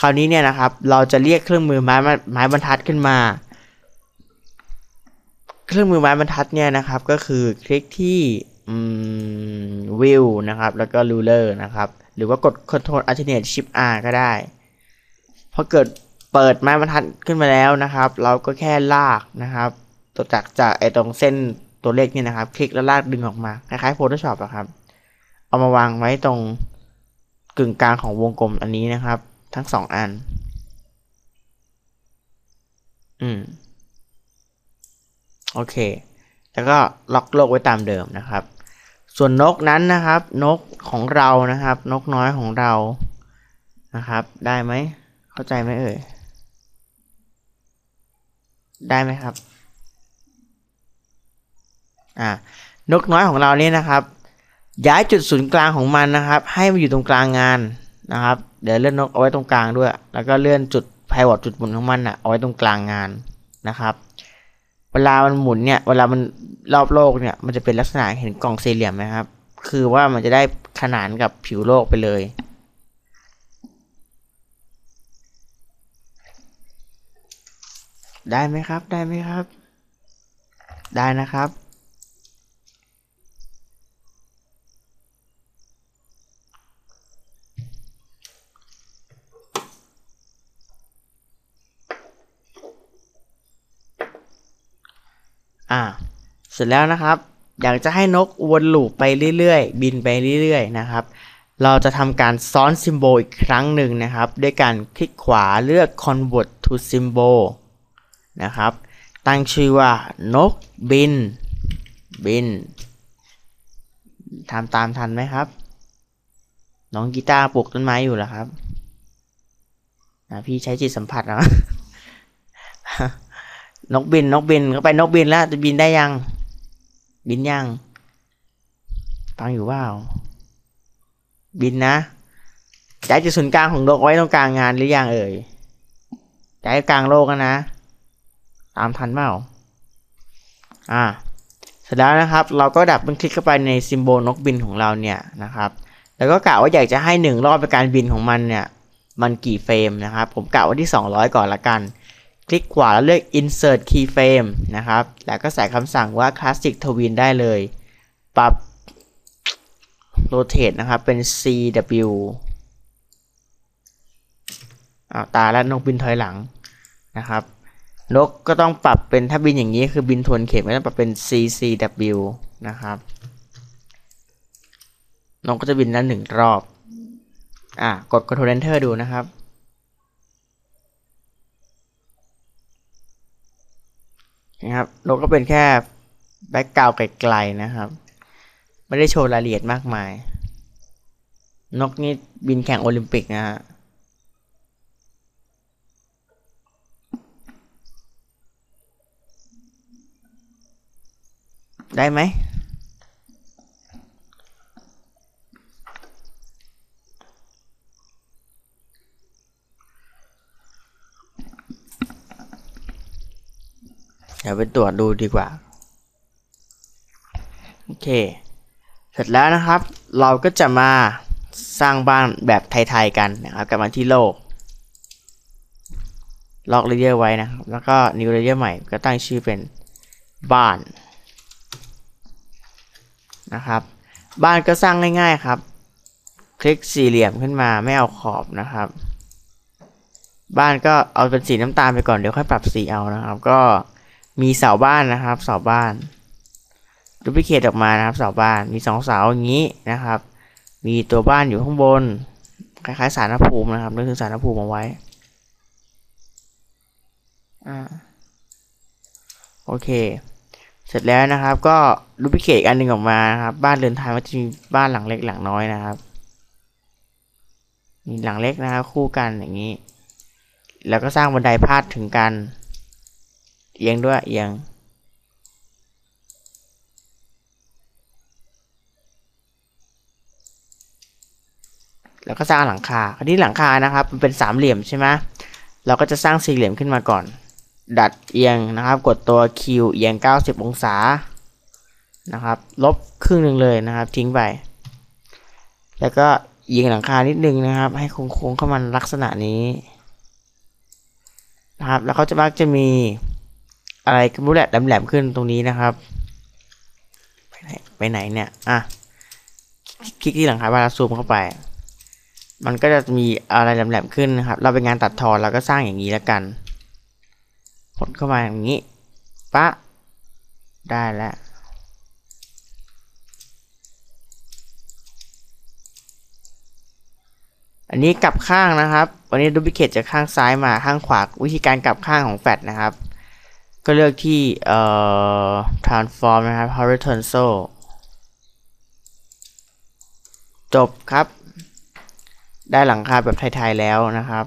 คราวนี้เนี่ยนะครับเราจะเรียกเครื่องมือไม้ไม้บรรทัดขึ้นมาเครื่องมือไม้บรรทัดเนี่ยนะครับก็คือคลิกที่วิวนะครับแล้วก็รูเลอร์นะครับหรือว่ากด Ctrl Alternate Shift R ก็ได้พอเกิดเปิดไม้บรรทัดขึ้นมาแล้วนะครับเราก็แค่ลากนะครับตัวจากจากไอ้ตรงเส้นตัวเลขนี่นะครับคลิกแล้วลากดึงออกมาคล้ายๆ Photoshop อะครับเอามาวางไว้ตรงกึ่งกลางของวงกลมอันนี้นะครับทั้งสองอันอืมโอเคแล้วก็ล็อกโลกไว้ตามเดิมนะครับส่วนนกนั้นนะครับนกของเรานะครับนกน้อยของเรานะครับได้ไหมเข้าใจไหมเอ่ยได้ไหมครับอ่านกน้อยของเราเนี่ยนะครับย้ายจุดศูนย์กลางของมันนะครับให้มันอยู่ตรงกลางงานนะครับเดี๋ยวเลื่อนนกเอาไว้ตรงกลางด้วยแล้วก็เลื่อนจุดไพวอตจุดหมุนของมันนะเอาไว้ตรงกลางงานนะครับเวลามันหมุนเนี่ยเวลามันรอบโลกเนี่ยมันจะเป็นลักษณะเห็นกล่องสี่เหลี่ยมไหมครับคือว่ามันจะได้ขนานกับผิวโลกไปเลยได้ไหมครับได้ไหมครับได้นะครับอ่าเสร็จแล้วนะครับอยากจะให้นกวนลูปไปเรื่อยๆบินไปเรื่อยๆนะครับเราจะทำการซ้อนซิมโบลอีกครั้งหนึ่งนะครับด้วยการคลิกขวาเลือก Convert to Symbol นะครับตั้งชื่อว่านกบินบินทำตามทันไหมครับน้องกีตาร์ปลูกต้นไม้อยู่เหรอครับพี่ใช้จิตสัมผัสนะ นกบินนกบินเข้าไปนกบินแล้วจะบินได้ยังบินยังฟังอยู่ว่าบินนะย้ายจุดศูนย์กลางของนกไว้ตรงกลางงานหรือยังเอ่ยย้ายกลางโลกกันนะตามทันเปล่าอ่าเสร็จแล้วนะครับเราก็ดับมันคลิกเข้าไปในซิมโบลนกบินของเราเนี่ยนะครับแล้วก็กะว่าอยากจะให้หนึ่งรอบในการบินของมันเนี่ยมันกี่เฟรมนะครับผมกะว่าที่สองร้อยก่อนละกันคลิกขวาแล้วเลือก insert keyframe นะครับแล้วก็ใส่คำสั่งว่า classic twin ได้เลยปรับ rotate นะครับเป็น cw อ้าวตาแล้วนกบินถอยหลังนะครับนกก็ต้องปรับเป็นถ้าบินอย่างนี้คือบินทวนเข็มก็ต้องปรับเป็น ccw นะครับนกก็จะบินนั้นหนึ่งรอบอ่ะกด Ctrl Enter ดูนะครับนะครับนกก็เป็นแค่แบ็กกราวด์ไกลๆนะครับไม่ได้โชว์รายละเอียดมากมายนกนี่บินแข่งโอลิมปิกนะฮะได้ไหมเดี๋ยวไปตรวจดูดีกว่าโอเคเสร็จแล้วนะครับเราก็จะมาสร้างบ้านแบบไทยๆกันนะครับกลับมาที่โลกล็อกเลเยอร์ไว้นะครับแล้วก็นิวเลเยอร์ใหม่ก็ตั้งชื่อเป็นบ้านนะครับบ้านก็สร้างง่ายๆครับคลิกสี่เหลี่ยมขึ้นมาไม่เอาขอบนะครับบ้านก็เอาเป็นสีน้ำตาลไปก่อนเดี๋ยวค่อยปรับสีเอานะครับก็มีเสาบ้านนะครับเสาบ้านดูพิเคตออกมานะครับเสาบ้านมีสองเสาอย่างนี้นะครับมีตัวบ้านอยู่ข้างบนคล้ายๆศาลพระภูมินะครับนึกถึงศาลพระภูมิเอาไว้อ่าโอเคเสร็จแล้วนะครับก็ดูพิเคตอันหนึ่งออกมานะครับบ้านเรือนไทยมันจะมีบ้านหลังเล็กหลังน้อยนะครับมีหลังเล็กนะครับคู่กันอย่างนี้แล้วก็สร้างบันไดพาดถึงกันเอียงด้วยเอียง แล้วก็สร้างหลังคาคราวนี้หลังคานะครับมันเป็นสามเหลี่ยมใช่ไหมเราก็จะสร้างสี่เหลี่ยมขึ้นมาก่อนดัดเอียงนะครับกดตัว Q เอียงเก้าสิบองศานะครับลบครึ่งหนึ่งเลยนะครับทิ้งไปแล้วก็เอียงหลังคานิดนึงนะครับให้โค้งๆเข้ามาลักษณะนี้นะครับแล้วเขาจะมักจะมีอะไรก็รู้แหละแหลมๆขึ้นตรงนี้นะครับไปไหนไปไหนเนี่ยอ่ะคลิกที่หลังคาบาราซูมเข้าไปมันก็จะมีอะไรแหลมๆขึ้นนะครับเราเป็นงานตัดทอนเราก็สร้างอย่างนี้แล้วกันกดเข้ามาอย่างนี้ปะได้แล้วอันนี้กลับข้างนะครับวันนี้ดูพิเคตจากข้างซ้ายมาข้างขวาวิธีการกลับข้างของแฟลชนะครับก็เลือกที่เอ่อ transform นะครับ horizontal จบครับได้หลังคาแบบไทยๆแล้วนะครับ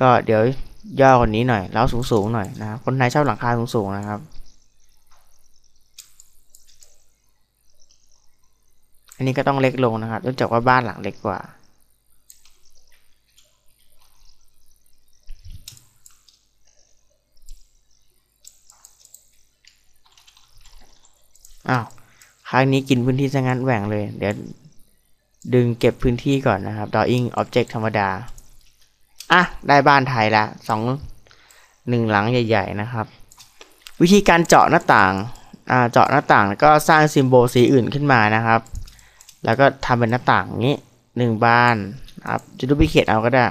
ก็เดี๋ยวย่อกว่านี้หน่อยแล้วสูงๆหน่อยนะครับคนไทยชอบหลังคาสูงๆนะครับอันนี้ก็ต้องเล็กลงนะครับเนื่องจากว่าบ้านหลังเล็กกว่าอ้าวครั้งนี้กินพื้นที่ซะงั้นแหว่งเลยเดี๋ยวดึงเก็บพื้นที่ก่อนนะครับ drawing object ธรรมดาอ่ะได้บ้านไทยละสองหนึ่งหลังใหญ่ๆนะครับวิธีการเจาะหน้าต่างอ่าเจาะหน้าต่างก็สร้างซิมโบลสีอื่นขึ้นมานะครับแล้วก็ทำเป็นหน้าต่างนี้หนึ่งบานครับจะดูพิเศษเอาก็ได้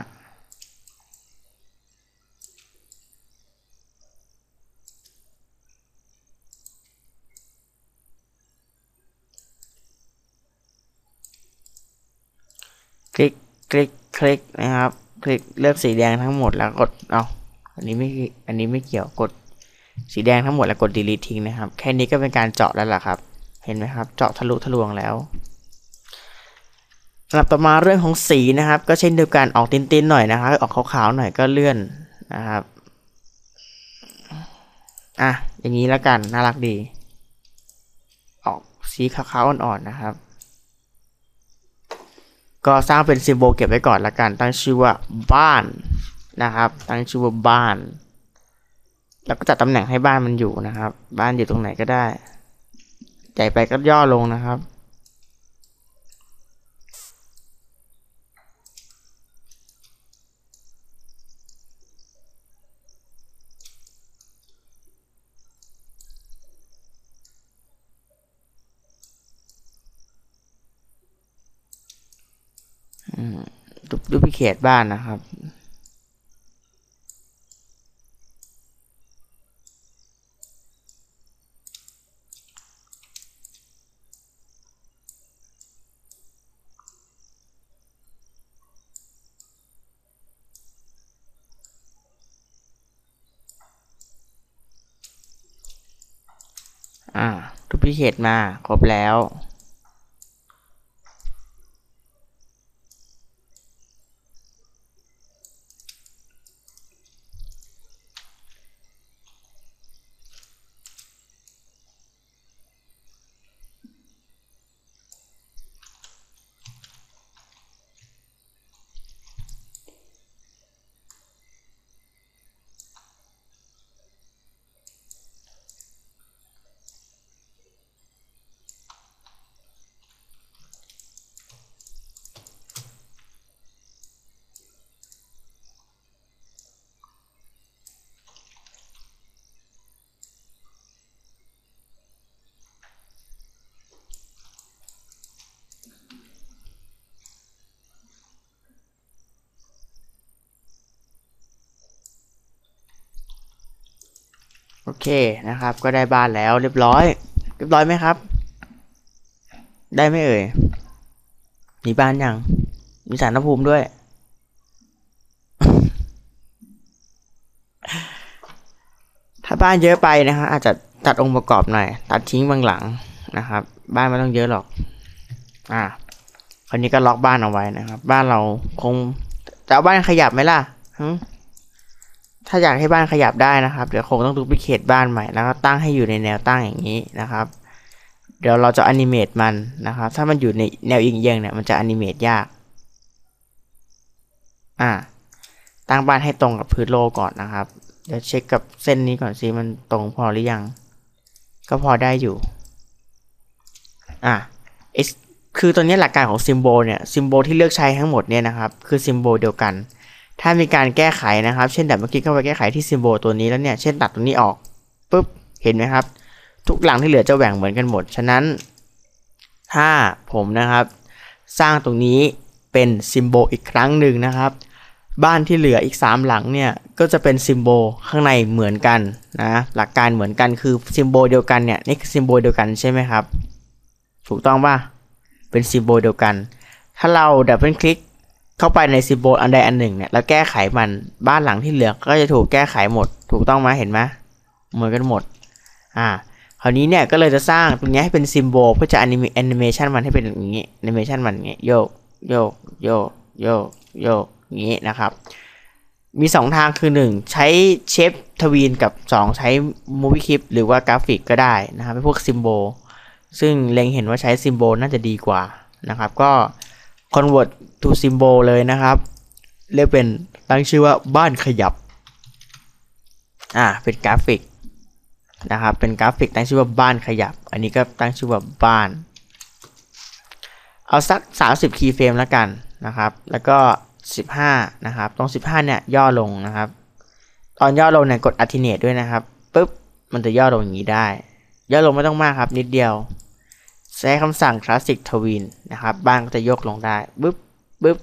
คลิกคลิกคลิกนะครับคลิกเลือกสีแดงทั้งหมดแล้วกดเอาอันนี้ไม่อันนี้ไม่เกี่ยวกดสีแดงทั้งหมดแล้วกด delete ทิ้งนะครับแค่นี้ก็เป็นการเจาะแล้วล่ะครับเห็นไหมครับเจาะทะลุทะลวงแล้วสำหรับต่อมาเรื่องของสีนะครับก็เช่นเดียวกันออกติ่นๆหน่อยนะครับออกขาวๆหน่อยก็เลื่อนนะครับอ่ะอย่างนี้แล้วกันน่ารักดีออกสีขาวๆอ่อนๆนะครับก็สร้างเป็นซิมโบลเก็บไว้ก่อนละกันตั้งชื่อว่าบ้านนะครับตั้งชื่อว่าบ้านแล้วก็จัดตำแหน่งให้บ้านมันอยู่นะครับบ้านอยู่ตรงไหนก็ได้ใหญ่ไปก็ย่อลงนะครับดูพิเศษบ้านนะครับอ่าดูพิเศษมาครบแล้วโอเคนะครับก็ได้บ้านแล้วเรียบร้อยเรียบร้อยไหมครับได้ไหมเอ่ยมีบ้านยังมีศาลพระภูมิด้วย ถ้าบ้านเยอะไปนะครับอาจจะตัดองค์ประกอบหน่อยตัดทิ้งบางหลังนะครับบ้านไม่ต้องเยอะหรอกอ่าคนนี้ก็ล็อกบ้านเอาไว้นะครับบ้านเราคงจะเอาบ้านขยับไหมล่ะถ้าอยากให้บ้านขยับได้นะครับเดี๋ยวคงต้องดูพิเศษบ้านใหม่แล้วก็ตั้งให้อยู่ในแนวตั้งอย่างนี้นะครับเดี๋ยวเราจะอนิเมตมันนะครับถ้ามันอยู่ในแนวเอียงๆเนี่ยมันจะอนิเมตยาก อ่าตั้งบ้านให้ตรงกับพื้นโลกก่อนนะครับเดี๋ยวเช็คกับเส้นนี้ก่อนสิมันตรงพอหรือยังก็พอได้อยู่อ่าคือตอนนี้หลักการของซิมโบลเนี่ยซิมโบลที่เลือกใช้ทั้งหมดเนี่ยนะครับคือซิมโบลเดียวกันถ้ามีการแก้ไขนะครับเช่นดับเบิลคลิกเข้าไปแก้ไขที่ซิมโบลตัวนี้แล้วเนี่ยเช่นตัดตัวนี้ออกปุ๊บเห็นไหมครับทุกหลังที่เหลือจะแหว่งเหมือนกันหมดฉะนั้นถ้าผมนะครับสร้างตรงนี้เป็นซิมโบลอีกครั้งหนึ่งนะครับบ้านที่เหลืออีกสามหลังเนี่ยก็จะเป็นซิมโบลข้างในเหมือนกันนะหลักการเหมือนกันคือซิมโบลเดียวกันเนี่ยนี่คือซิมโบลเดียวกันใช่ไหมครับถูกต้องป่ะเป็นซิมโบลเดียวกันถ้าเราดับเบิลคลิกเข้าไปในซิมโบลอันใดอันหนึ่งเนี่ยแล้วแก้ไขมันบ้านหลังที่เหลือก็จะถูกแก้ไขหมดถูกต้องไหมเห็นไหมเหมือนกันหมดอ่าคราวนี้เนี่ยก็เลยจะสร้างตรงนี้ให้เป็นซิมโบลเพื่อจะแอนิเมชันมันให้เป็นอย่างนี้แอนิเมชันมันอย่างนี้โยกโยกโยกโยกโยกอย่างนี้นะครับมีสองทางคือหนึ่งใช้เชฟทวีนกับสองใช้มูฟวี่คลิปหรือว่ากราฟิกก็ได้นะครับเป็นพวกซิมโบลซึ่งเล็งเห็นว่าใช้ซิมโบลน่าจะดีกว่านะครับก็คอนเวิร์ตทูซิมโบลเลยนะครับเรียกเป็นตั้งชื่อว่าบ้านขยับอ่าเป็นกราฟิกนะครับเป็นกราฟิกตั้งชื่อว่าบ้านขยับอันนี้ก็ตั้งชื่อว่าบ้านเอาสักสามสิบคีย์เฟรมแล้วกันนะครับแล้วก็สิบห้านะครับตรงสิบห้าเนี่ยย่อลงนะครับตอนย่อลงเนี่ยกด alternate ด้วยนะครับปุ๊บมันจะย่อลงอย่างนี้ได้ย่อลงไม่ต้องมากครับนิดเดียวใช้คำสั่ง Classic Tween นะครับบ้านก็จะยกลงได้ปึ๊บปึ๊บ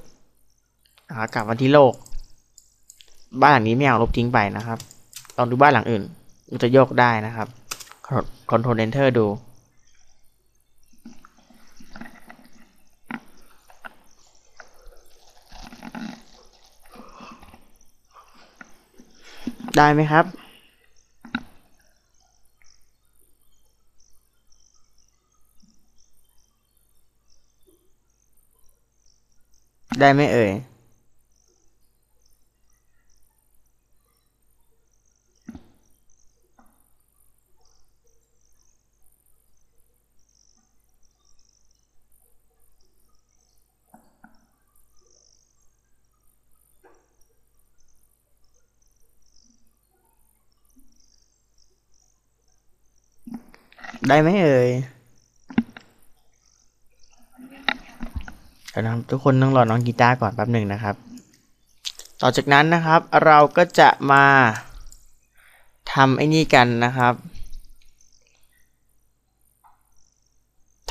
กลับมาที่โลกบ้านหลังนี้ไม่เอาลบทิ้งไปนะครับลองดูบ้านหลังอื่นมันจะยกได้นะครับคอนโทรลเอนเตอร์ดูได้ไหมครับได้ไหมเอ่ยได้ไหมเอ่ยทุกคนต้องรอน้องกีตาร์ก่อนแป๊บหนึ่งนะครับต่อจากนั้นนะครับเราก็จะมาทำไอ้นี่กันนะครับ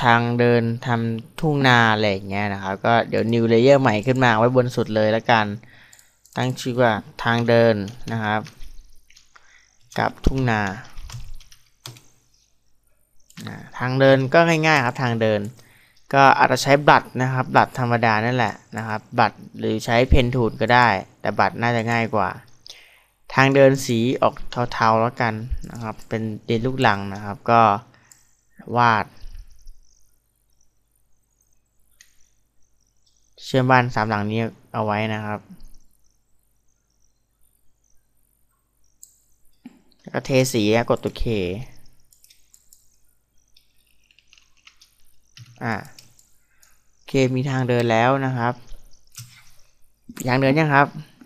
ทางเดินทำทุ่งนาอะไรอย่างเงี้ยนะครับก็เดี๋ยว new layer ใหม่ขึ้นมาไว้บนสุดเลยแล้วกันตั้งชื่อว่าทางเดินนะครับกับทุ่งนาทางเดินก็ง่ายๆครับทางเดินก็อาจจะใช้บัตรนะครับบัตรธรรมดานั่นแหละนะครับบัตรหรือใช้เพนทูลก็ได้แต่บัตรน่าจะง่ายกว่าทางเดินสีออกเทาๆแล้วกันนะครับเป็นดินลูกหลังนะครับก็วาดเชื่อมบ้านสามหลังนี้เอาไว้นะครับแล้วก็เทสีกดตัวเคอ่าโอเคมีทางเดินแล้วนะครับทางเดินยังครับได้อะยังเอ่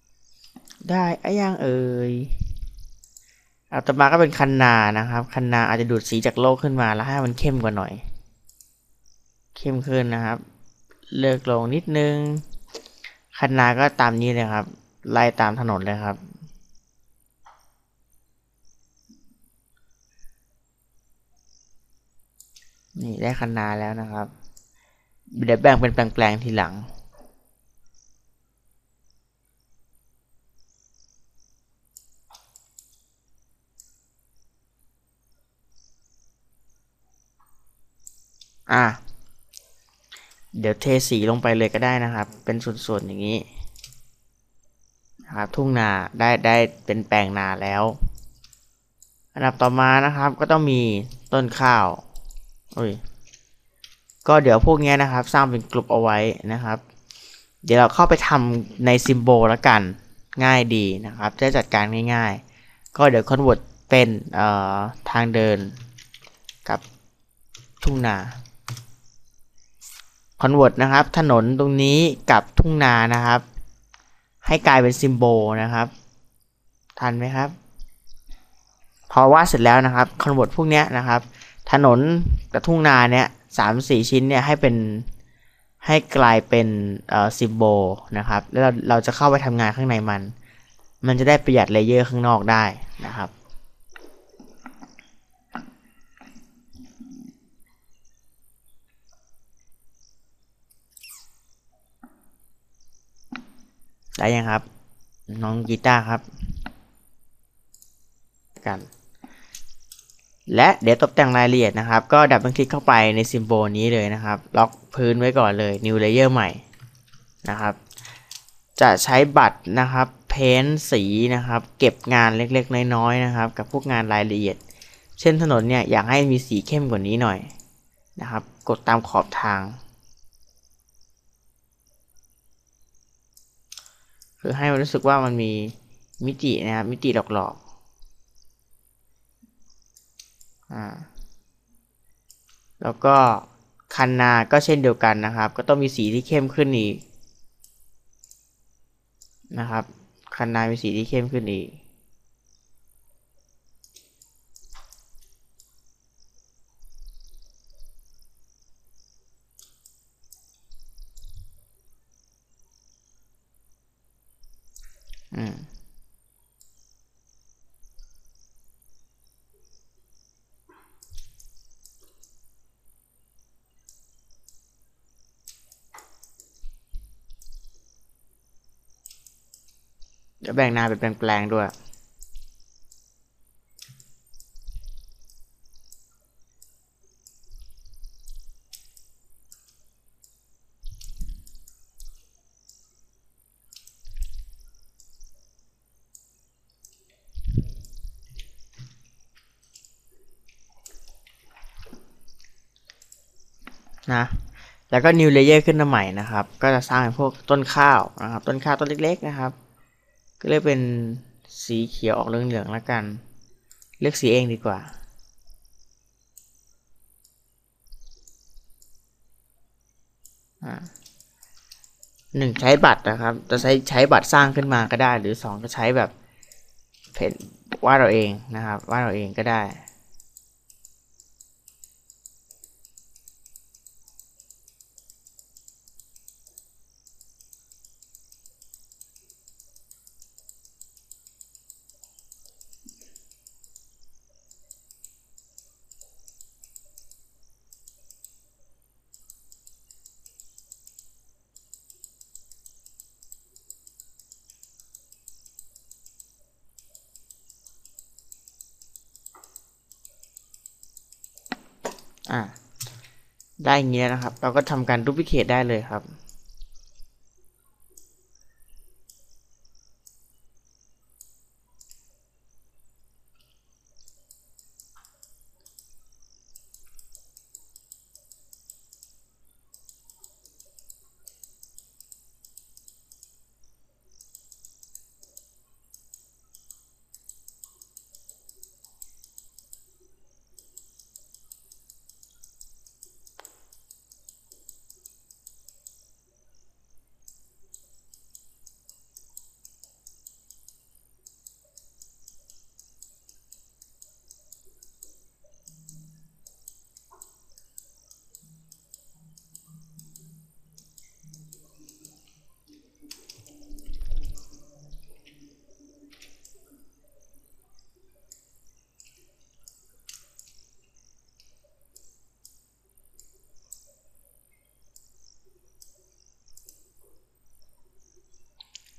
ยอาตมาก็เป็นคันนานะครับคันนาอาจจะดูดสีจากโลกขึ้นมาแล้วให้มันเข้มกว่าหน่อยเข้มขึ้นนะครับเลิกลงนิดนึงคันนาก็ตามนี้เลยครับไล่ตามถนนเลยครับนี่ได้คันนาแล้วนะครับเดี๋ยวแบ่งเป็นแปลงๆทีหลังอ่ะเดี๋ยวเทสีลงไปเลยก็ได้นะครับเป็นส่วนๆอย่างนี้นะครับทุ่งนาได้ได้เป็นแปลงนาแล้วอันดับต่อมานะครับก็ต้องมีต้นข้าวอุ้ยก็เดี๋ยวพวกนี้นะครับสร้างเป็นกลุ่มเอาไว้นะครับ เดี๋ยวเราเข้าไปทำในซิมโบลแล้วกันง่ายดีนะครับจะจัดการง่ายๆก็เดี๋ยวคอนเวิร์ตเป็นทางเดินกับทุ่งนาคอนเวิร์ตนะครับถนนตรงนี้กับทุ่งนานะครับให้กลายเป็นซิมโบลนะครับทันไหมครับพอวาดเสร็จแล้วนะครับคอนเวิร์ตพวกนี้นะครับถนนกับทุ่งนาเนี่ยสามสี่ชิ้นเนี่ยให้เป็นให้กลายเป็นซิมโบลนะครับแล้วเราเราจะเข้าไปทำงานข้างในมันมันจะได้ประหยัดเลเยอร์ข้างนอกได้นะครับได้ยังครับน้องกีตาร์ครับกันและเดี๋ยวตกแต่งรายละเอียดนะครับก็ดับเบิลคลิกเข้าไปในซิมโบลนี้เลยนะครับล็อกพื้นไว้ก่อนเลย New Layer ใหม่นะครับจะใช้บัตรนะครับเพ้นสีนะครับเก็บงานเล็กๆน้อยๆนะครับกับพวกงานรายละเอียดเช่นถนนเนี่ยอยากให้มีสีเข้มกว่านี้หน่อยนะครับกดตามขอบทางคือให้มันรู้สึกว่ามันมีมิตินะครับมิติหลอกๆแล้วก็คันนาก็เช่นเดียวกันนะครับก็ต้องมีสีที่เข้มขึ้นอีกนะครับคันนามีสีที่เข้มขึ้นอีกอืมจะแบ่งนาเป็นแปลงๆด้วยนะแล้วก็ new layer ขึ้นมาใหม่นะครับก็จะสร้างพวกต้นข้าวนะครับต้นข้าวต้นเล็กๆนะครับก็เลือกเป็นสีเขียวออกเหลืองๆแล้วกันเลือกสีเองดีกว่าหนึ่งใช้บัตรนะครับจะใช้ใช้บัตรสร้างขึ้นมาก็ได้หรือสองก็ใช้แบบเพนวาดเราเองนะครับวาดเราเองก็ได้ได้อย่างนี้นะครับเราก็ทำการดูพลิเคทได้เลยครับ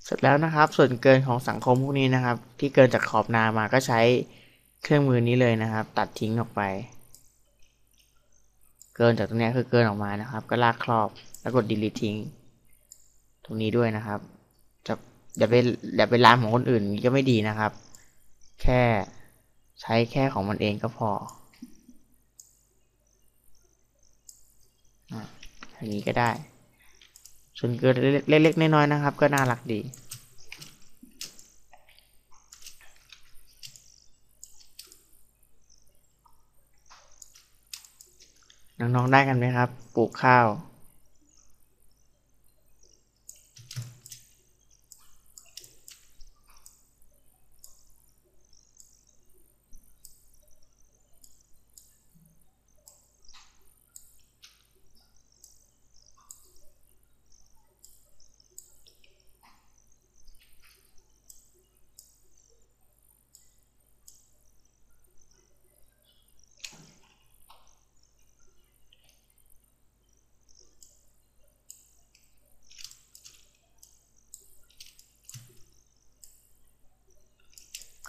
เสร็จแล้วนะครับส่วนเกินของสังคมพวกนี้นะครับที่เกินจากขอบนามาก็ใช้เครื่องมือนี้เลยนะครับตัดทิ้งออกไปเกินจากตรงนี้คือเกินออกมานะครับก็ลากครอบแล้วกด delete ทิ้งตรงนี้ด้วยนะครับจะอย่าไปอย่าไปล้างของคนอื่นนี่ก็ไม่ดีนะครับแค่ใช้แค่ของมันเองก็พออย่างนี้ก็ได้ ส่วนเกลือเล็กๆน้อยๆนะครับก็น่ารักดีน้องๆได้กันไหมครับปลูกข้าว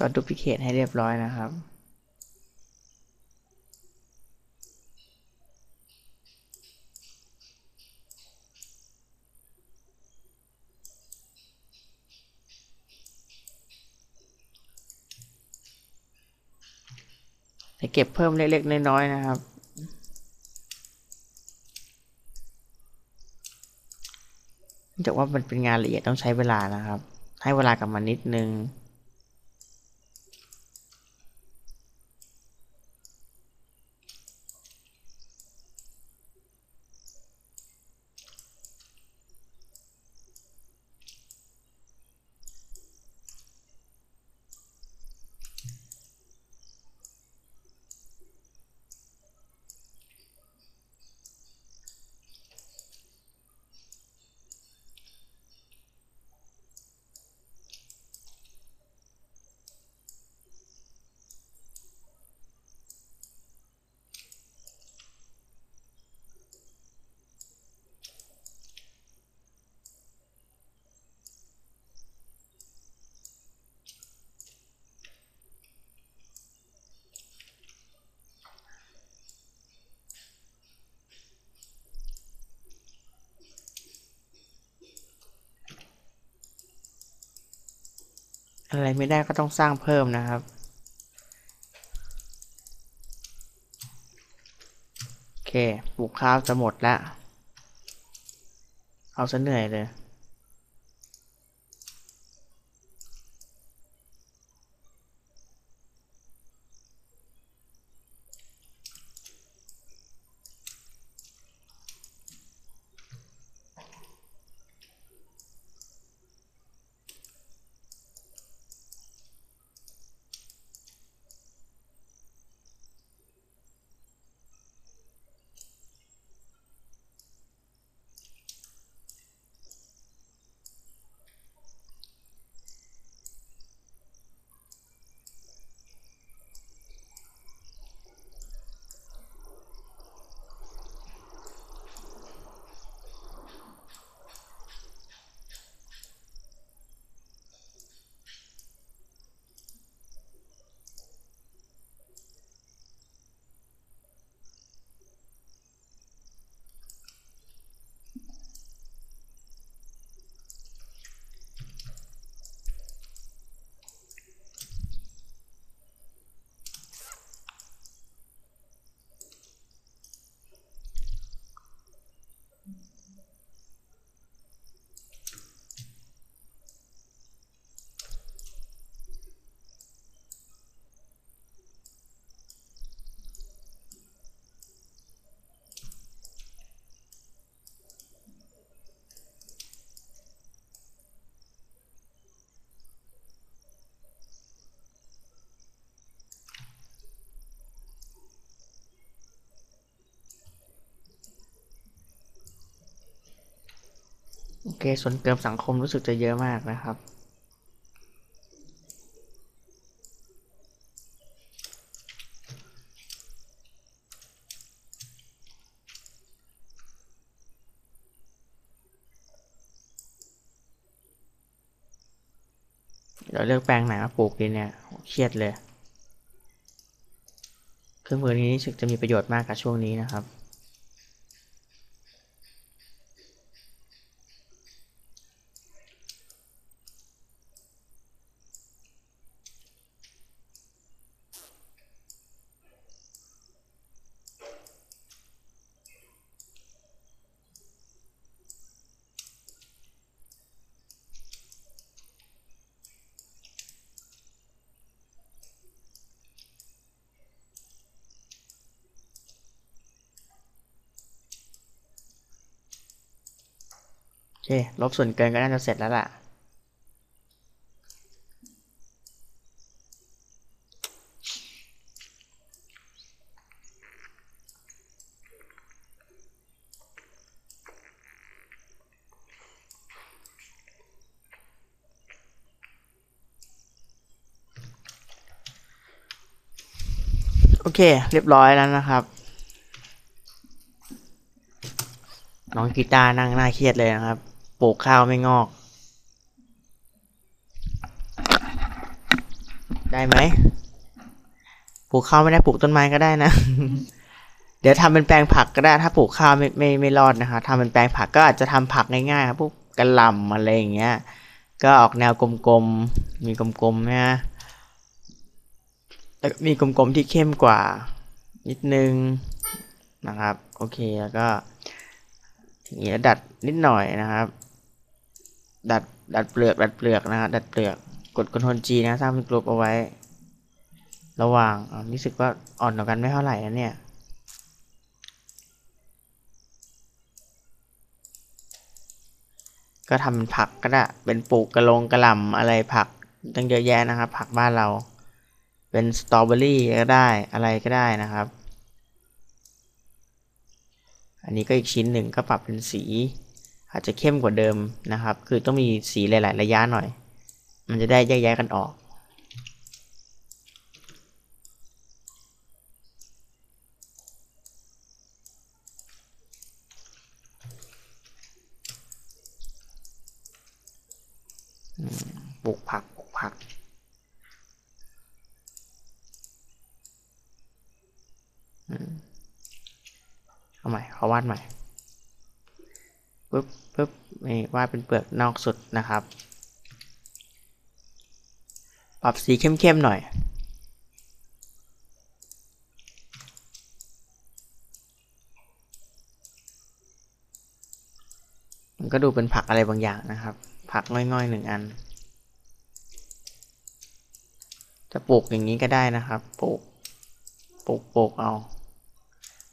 ก็ดูพิเคทให้เรียบร้อยนะครับจะเก็บเพิ่มเล็กๆน้อยๆนะครับจากว่ามันเป็นงานละเอียดต้องใช้เวลานะครับให้เวลากับมันนิดนึงอะไรไม่ได้ก็ต้องสร้างเพิ่มนะครับโอเคปลูกข้าวจะหมดแล้วเอาซะเหนื่อยเลยโอเคส่วนเกินสังคมรู้สึกจะเยอะมากนะครับเราเลือกแปลงไหนมาปลูกดีเนี่ยเครียดเลยเครื่องมือนี้รู้สึกจะมีประโยชน์มากกับช่วงนี้นะครับ เคลบส่วนเกินก็น่าจะเสร็จแล้วล่ะโอเคเรียบร้อยแล้วนะครับน้องกีตาร์นั่งน่าเครียดเลยนะครับปลูกข้าวไม่งอกได้ไหมปลูกข้าวไม่ได้ปลูกต้นไม้ก็ได้นะ เดี๋ยวทำเป็นแปลงผักก็ได้ถ้าปลูกข้าวไม่ไม่ไม่รอดนะคะทำเป็นแปลงผักก็อาจจะทำผักง่ายๆครับพวกกระหล่ำอะไรอย่างเงี้ยก็ออกแนวกลมๆมีกลมๆนะแล้วมีกลมๆที่เข้มกว่านิดนึงนะครับโอเคแล้วก็อย่างนี้ดัดนิดหน่อยนะครับดัดดัดเปลือกดัดเปลือกนะครับดัดเปลือกกดคอนโทรล จี นะสร้างเป็นกลุ่มเอาไว้ระหว่างรู้สึกว่าอ่อนต่อกันไม่เท่าไหร่นะเนี่ยก็ทำเป็นผักก็ได้เป็นปลูกกระลงกระหล่ำอะไรผักตั้งเยอะแยะนะครับผักบ้านเราเป็นสตรอเบอรี่ก็ได้อะไรก็ได้นะครับอันนี้ก็อีกชิ้นหนึ่งก็ปรับเป็นสีอาจจะเข้มกว่าเดิมนะครับคือต้องมีสีหลายๆระยะหน่อยมันจะได้แยกๆกันออกปลูกผักปลูกผักเอาใหม่เขาวาดใหม่ปึ๊บปึ๊บนี่วาดเป็นเปลือกนอกสุดนะครับปรับสีเข้มๆหน่อยมันก็ดูเป็นผักอะไรบางอย่างนะครับผักง่อยๆหนึ่งอันจะปลูกอย่างนี้ก็ได้นะครับปลูกปลูกปลูกเอา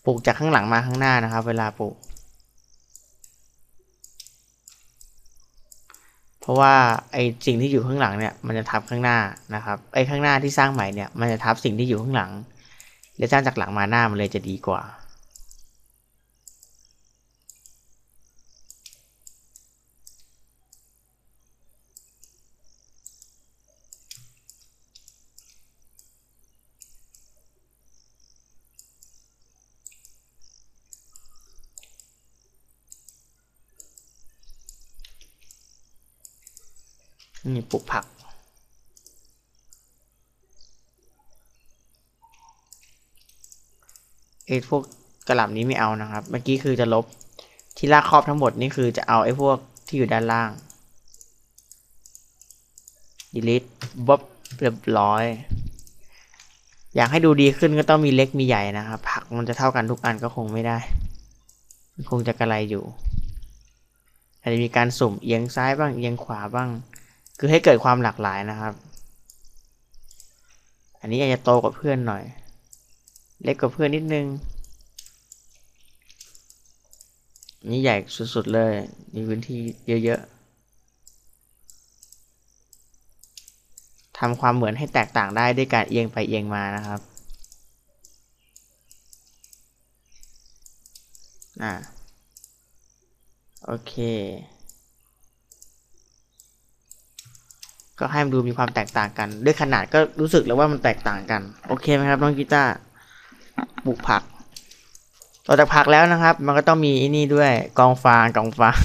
ปลูกจากข้างหลังมาข้างหน้านะครับเวลาปลูกเพราะว่าไอ้สิ่งที่อยู่ข้างหลังเนี่ยมันจะทับข้างหน้านะครับไอ้ข้างหน้าที่สร้างใหม่เนี่ยมันจะทับสิ่งที่อยู่ข้างหลังและสร้างจากหลังมาหน้ามันเลยจะดีกว่านี่ปลูกผักไอ้พวกกระหล่ำนี้ไม่เอานะครับเมื่อกี้คือจะลบที่รากครอบทั้งหมดนี่คือจะเอาไอ้พวกที่อยู่ด้านล่าง delete บ๊อบเรียบร้อยอยากให้ดูดีขึ้นก็ต้องมีเล็กมีใหญ่นะครับผักมันจะเท่ากันทุกอันก็คงไม่ได้มันคงจะกระไรอยู่อาจจะมีการสุ่มเอียงซ้ายบ้างเอียงขวาบ้างคือให้เกิดความหลากหลายนะครับอันนี้อาจจะโตกว่าเพื่อนหน่อยเล็กกว่าเพื่อนนิดนึงนี่ใหญ่สุดๆเลยมีพื้นที่เยอะๆทำความเหมือนให้แตกต่างได้ด้วยการเอียงไปเอียงมานะครับอ่าโอเคก็ให้มันดูมีความแตกต่างกันด้วยขนาดก็รู้สึกแล้วว่ามันแตกต่างกันโอเคไหมครับน้องกีตาร์ปลูกผักต่อจากผักแล้วนะครับมันก็ต้องมีอันนี้ด้วยกองฟางกองฟาง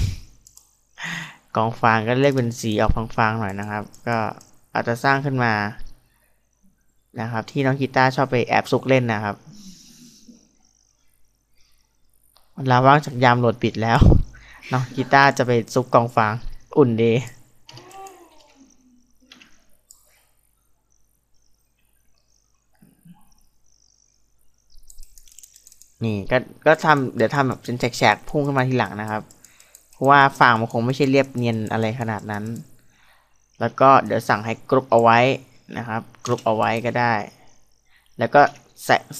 กองฟางก็เรียกเป็นสีออกฟางๆหน่อยนะครับก็อาจจะสร้างขึ้นมานะครับที่น้องกีตาร์ชอบไปแอบซุกเล่นนะครับเวลาว่างจากยามโหลดปิดแล้วน้องกีตาร์จะไปซุกกองฟางอุ่นดีนี่ก็ก็ทำเดี๋ยวทำแบบเป็นแฉกๆพุ่งขึ้นมาทีหลังนะครับเพราะว่าฟางมันคงไม่ใช่เรียบเนียนอะไรขนาดนั้นแล้วก็เดี๋ยวสั่งให้กรุบเอาไว้นะครับกรุบเอาไว้ก็ได้แล้วก็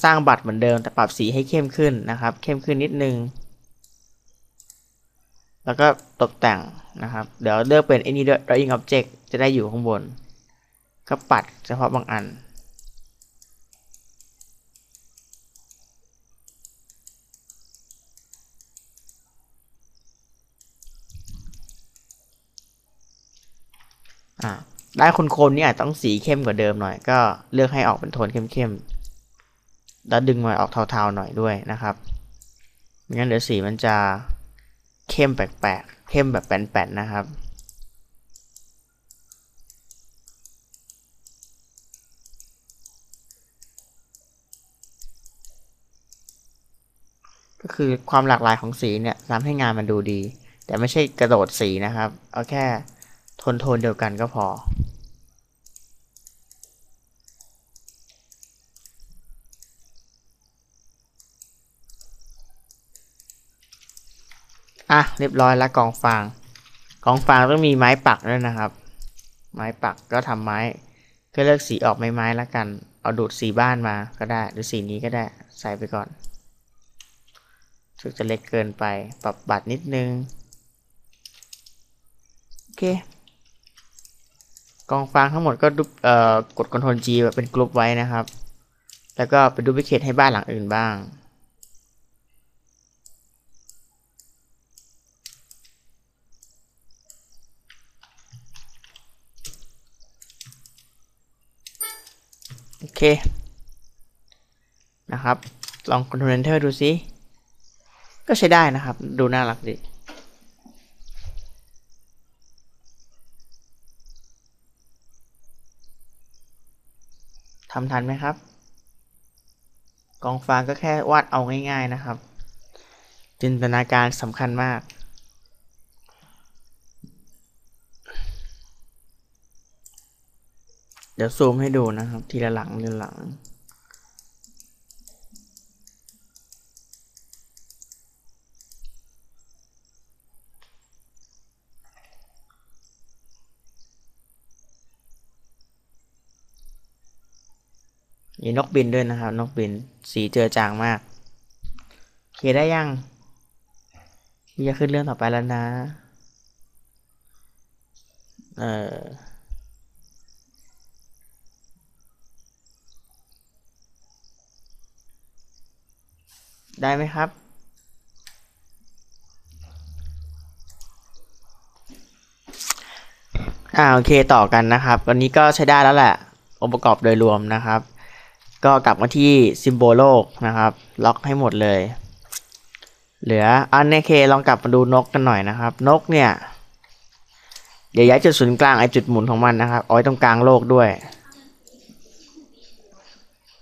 สร้างบัตรเหมือนเดิมแต่ปรับสีให้เข้มขึ้นนะครับเข้มขึ้นนิดนึง แล้วก็ตกแต่งนะครับเดี๋ยวเลือกเป็น any drawing object จะได้อยู่ข้างบนก็ปัดเฉพาะบางอันอ่าได้คนโคมนี่อาจต้องสีเข้มกว่าเดิมหน่อยก็เลือกให้ออกเป็นโทนเข้มๆแล้วดึงมาออกเทาๆหน่อยด้วยนะครับไม่งั้นเดี๋ยวสีมันจะเข้มแปลกๆเข้มแบบแปลนๆนะครับก็คือความหลากหลายของสีเนี่ยทำให้งานมันดูดีแต่ไม่ใช่กระโดดสีนะครับเอาแค่โทนโทนเดียวกันก็พออ่ะเรียบร้อยแล้วกองฟางกองฟางต้องมีไม้ปักด้วยนะครับไม้ปักก็ทำไม้ก็เลือกสีออกไม้ไม้แล้วกันเอาดูดสีบ้านมาก็ได้หรือสีนี้ก็ได้ใส่ไปก่อนถึงจะเล็กเกินไปปรับบัดนิดนึงโอเคกองฟางทั้งหมดก็เอ่อกด Ctrl G แบบเป็นกรุ๊ปไว้นะครับแล้วก็ไปดูพิเคทให้บ้านหลังอื่นบ้างโอเคนะครับลองคอนโทรลเอนเตอร์ดูซิก็ใช้ได้นะครับดูน่ารักดีทำทันไหมครับกองฟางก็แค่วาดเอาง่ายๆนะครับจินตนาการสำคัญมากเดี๋ยวซูมให้ดูนะครับทีละหลังทีละหลังมีนกบินด้วยนะครับนกบินสีเจือจางมากโอเคได้ยังพี่จะขึ้นเรื่องต่อไปแล้วนะเออได้ไหมครับอ่าโอเคต่อกันนะครับวันนี้ก็ใช้ได้แล้วแหละองค์ประกอบโดยรวมนะครับก็กลับมาที่ซิมโบโลกนะครับล็อกให้หมดเลยเหลืออันนี้เคลองกลับมาดูนกกันหน่อยนะครับนกเนี่ยเดี๋ยวย้ายจุดศูนย์กลางไอจุดหมุนของมันนะครับเอาไว้ตรงกลางโลกด้วย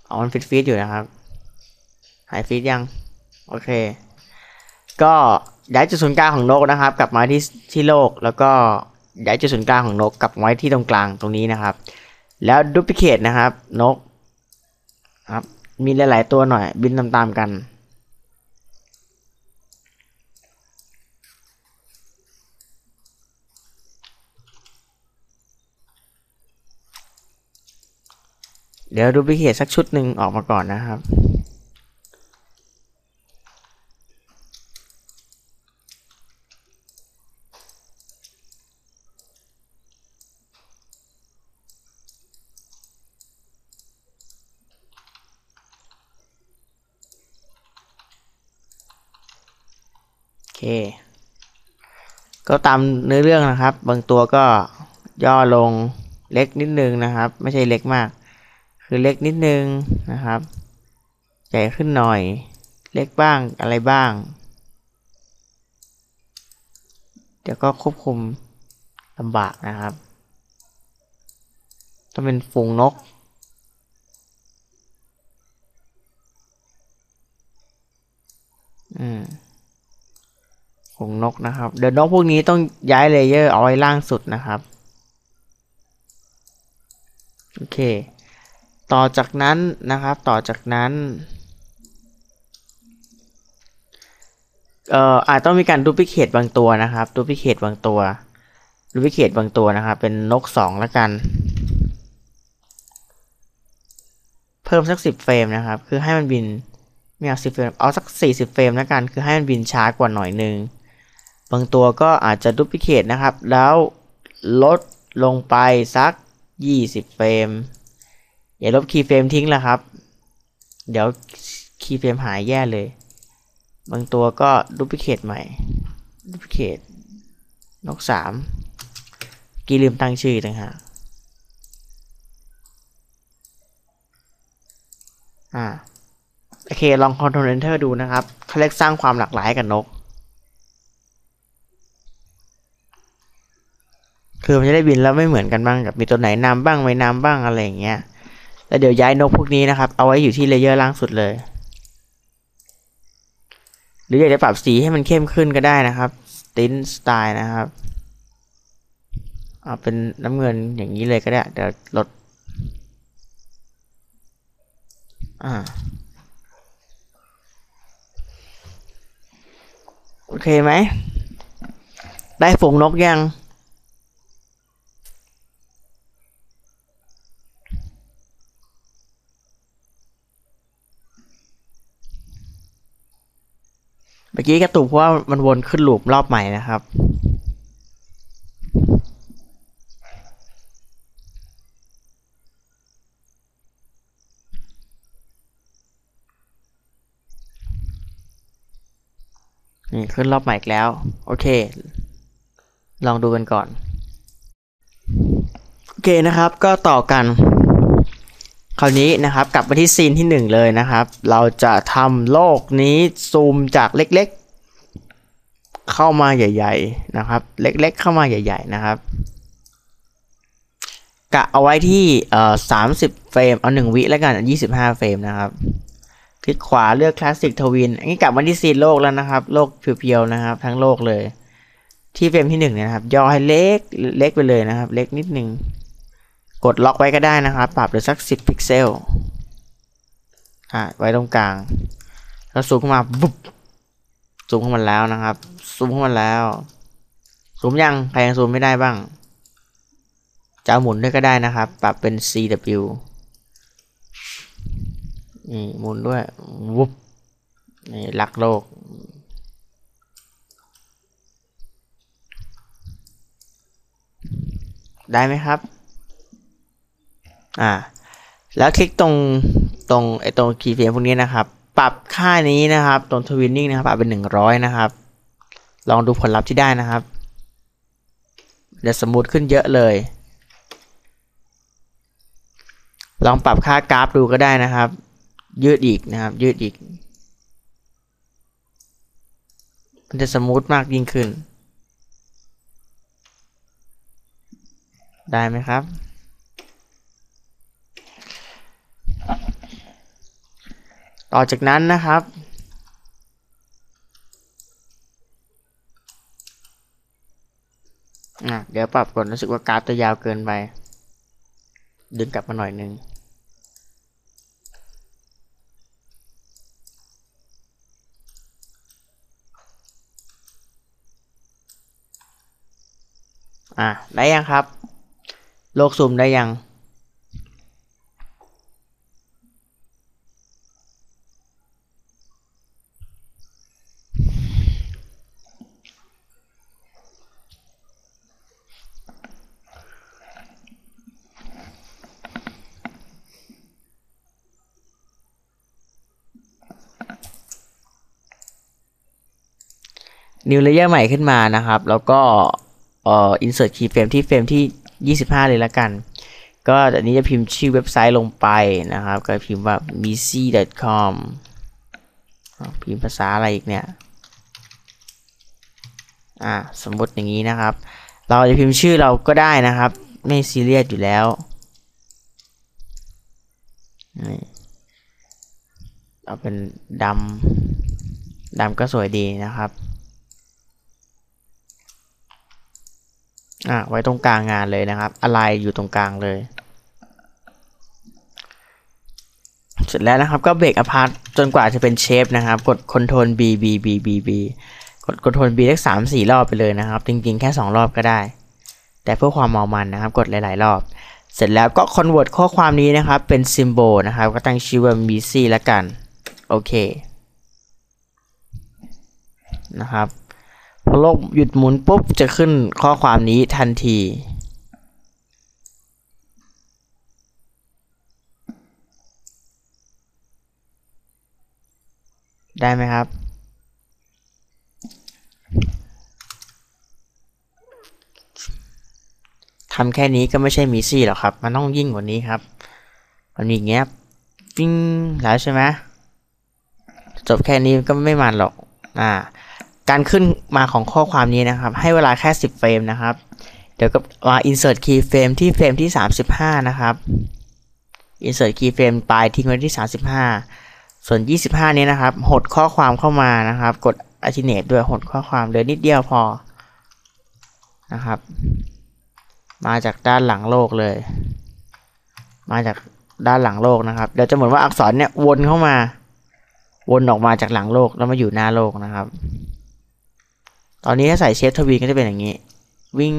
เอามันฟิตๆอยู่นะครับหายฟิตยังโอเคก็ย้ายจุดศูนย์กลางของนกนะครับกลับมาที่ที่โลกแล้วก็ย้ายจุดศูนย์กลางของนกกลับไว้ที่ตรงกลางตรงนี้นะครับแล้วดูพลิเคทนะครับนกครับมีหลายๆตัวหน่อยบินตามๆกันเดี๋ยวดูพลิเคทสักชุดหนึ่งออกมาก่อนนะครับก็ตามเนื้อเรื่องนะครับบางตัวก็ย่อลงเล็กนิดนึงนะครับไม่ใช่เล็กมากคือเล็กนิดนึงนะครับใหญ่ขึ้นหน่อยเล็กบ้างอะไรบ้างเดี๋ยวก็ควบคุมลำบากนะครับต้องเป็นฝูงนกอืมของนกนะครับเดี๋ยวนกพวกนี้ต้องย้ายเลเยอร์เอาไว้ล่างสุดนะครับโอเคต่อจากนั้นนะครับต่อจากนั้นเอ่ออาจต้องมีการดูพลิเคทบางตัวนะครับดูพลิเคทบางตัวดูพลิเคทบางตัวนะครับเป็นนกสองแล้วกันเพิ่มสักสิบเฟรมนะครับคือให้มันบินไม่เอาสิบเฟรมเอาสักสี่สิบเฟรมแล้วกันคือให้มันบินช้ากว่าหน่อยนึง บางตัวก็อาจจะดูพลิเคทนะครับแล้วลดลงไปสักยี่สิบเฟรมอย่าลบคีย์เฟรมทิ้งละครับเดี๋ยวคีย์เฟรมหายแย่เลยบางตัวก็ดูพลิเคทใหม่ดูพลิเคทนกสามกีลืมตั้งชื่อต่างหากอ่าโอเคลอง Ctrl Enter ดูนะครับเขาเรียกสร้างความหลากหลายกับนกคือมันจะได้บินแล้วไม่เหมือนกันบ้างกับมีตัวไหนนำบ้างไม่นำบ้างอะไรอย่างเงี้ยแล้วเดี๋ยวย้ายนกพวกนี้นะครับเอาไว้อยู่ที่เลเยอร์ล่างสุดเลยหรืออยากจะปรับสีให้มันเข้มขึ้นก็ได้นะครับติ้นสไตล์นะครับเอาเป็นน้ำเงินอย่างนี้เลยก็ได้เดี๋ยวลดอ่าโอเคไหมได้ฝูงนกยังเมื่อกี้กระตุกเพราะว่ามันวนขึ้นลูปรอบใหม่นะครับนี่ขึ้นรอบใหม่อีกแล้วโอเคลองดูกันก่อนโอเคนะครับก็ต่อกันคราวนี้นะครับกลับมาที่ซีนที่หนึ่งเลยนะครับเราจะทำโลกนี้ซูมจากเล็กๆเข้ามาใหญ่ๆนะครับเล็กๆเข้ามาใหญ่ๆนะครับกะเอาไว้ที่เอ่อสามสิบเฟรมเอาหนึ่งวิแล้วกันยี่สิบห้าเฟรมนะครับคลิกขวาเลือกคลาสสิกทวินอันนี้กลับมาที่ซีนโลกแล้วนะครับโลกเพียวๆนะครับทั้งโลกเลยที่เฟรมที่หนึ่งนะครับย่อให้เล็กเล็กไปเลยนะครับเล็กนิดนึงกดล็อกไว้ก็ได้นะครับปรับเหลือสักสิบพิกเซลอ่ะไว้ตรงกลางแล้วซูมเข้ามาปุ๊บซูมเข้ามาแล้วนะครับซูมเข้ามาแล้วซูมยังใครยังซูมไม่ได้บ้างจะหมุนด้วยก็ได้นะครับปรับเป็น ซี ดับเบิลยู นี่หมุนด้วยวุบนี่รักโลกได้ไหมครับอ่าแล้วคลิกตรงตรงไอตรงคีย์เฟรมพวกนี้นะครับปรับค่านี้นะครับตรงทวินนิ่งนะครับปรับเป็นหนึ่งร้อยนะครับลองดูผลลัพธ์ที่ได้นะครับเดี๋ยวสมูทขึ้นเยอะเลยลองปรับค่ากราฟดูก็ได้นะครับยืดอีกนะครับยืดอีกมันจะสมูทมากยิ่งขึ้นได้ไหมครับต่อจากนั้นนะครับอ่ะเดี๋ยวปรับก่อนรู้สึกว่ากราฟจะยาวเกินไปดึงกลับมาหน่อยนึงอ่ะได้ยังครับโลกซูมได้ยังนิวเลเยอร์ใหม่ขึ้นมานะครับแล้วก็เอ่อ insert keyframe ที่เฟรมที่ยี่สิบห้าเลยละกันก็อันนี้จะพิมพ์ชื่อเว็บไซต์ลงไปนะครับก็พิมพ์ว่า บี ซี ดอท คอม พิมพ์ภาษาอะไรอีกเนี่ยอ่าสมมติอย่างนี้นะครับเราจะพิมพ์ชื่อเราก็ได้นะครับไม่ซีเรียสอยู่แล้วเอาเป็นดำดำก็สวยดีนะครับอ่ะไว้ตรงกลางงานเลยนะครับอะไรอยู่ตรงกลางเลยเสร็จแล้วนะครับก็เบรกอพาร์ตจนกว่าจะเป็นเชฟนะครับกดคอนโทรล B B B B B กดคอนโทรล B ได้สามสี่รอบไปเลยนะครับจริงๆแค่สองรอบก็ได้แต่เพื่อความเมามันนะครับกดหลายๆรอบเสร็จแล้วก็คอนเวิร์ตข้อความนี้นะครับเป็นซิมโบลนะครับก็ตั้งชื่อว่า บี ซี ละกันโอเคนะครับพ อโลกหยุดหมุนปุ๊บจะขึ้นข้อความนี้ทันทีได้ไหมครับทำแค่นี้ก็ไม่ใช่มีซี่หรอกครับมันต้องยิ่งกว่านี้ครับมันมีอย่างเงี้ยปิ้งแล้วใช่ไหมจบแค่นี้ก็ไม่มันหรอกอ่าการขึ้นมาของข้อความนี้นะครับให้เวลาแค่สิบเฟรมนะครับเดี๋ยวก็มา insert key frame ที่เฟรมที่สามสิบห้านะครับ insert key frame ปลายทิ้งไว้ที่สามสิบห้าส่วนยี่สิบห้านี้นะครับหดข้อความเข้ามานะครับกด alternate ด้วยหดข้อความเหลือนิดเดียวพอนะครับมาจากด้านหลังโลกเลยมาจากด้านหลังโลกนะครับเดี๋ยวจะเหมือนว่าอักษรเนี่ยวนเข้ามาวนออกมาจากหลังโลกแล้วมาอยู่หน้าโลกนะครับตอนนี้ถ้าใส่เชฟทวีก็จะเป็นอย่างนี้วิ่ง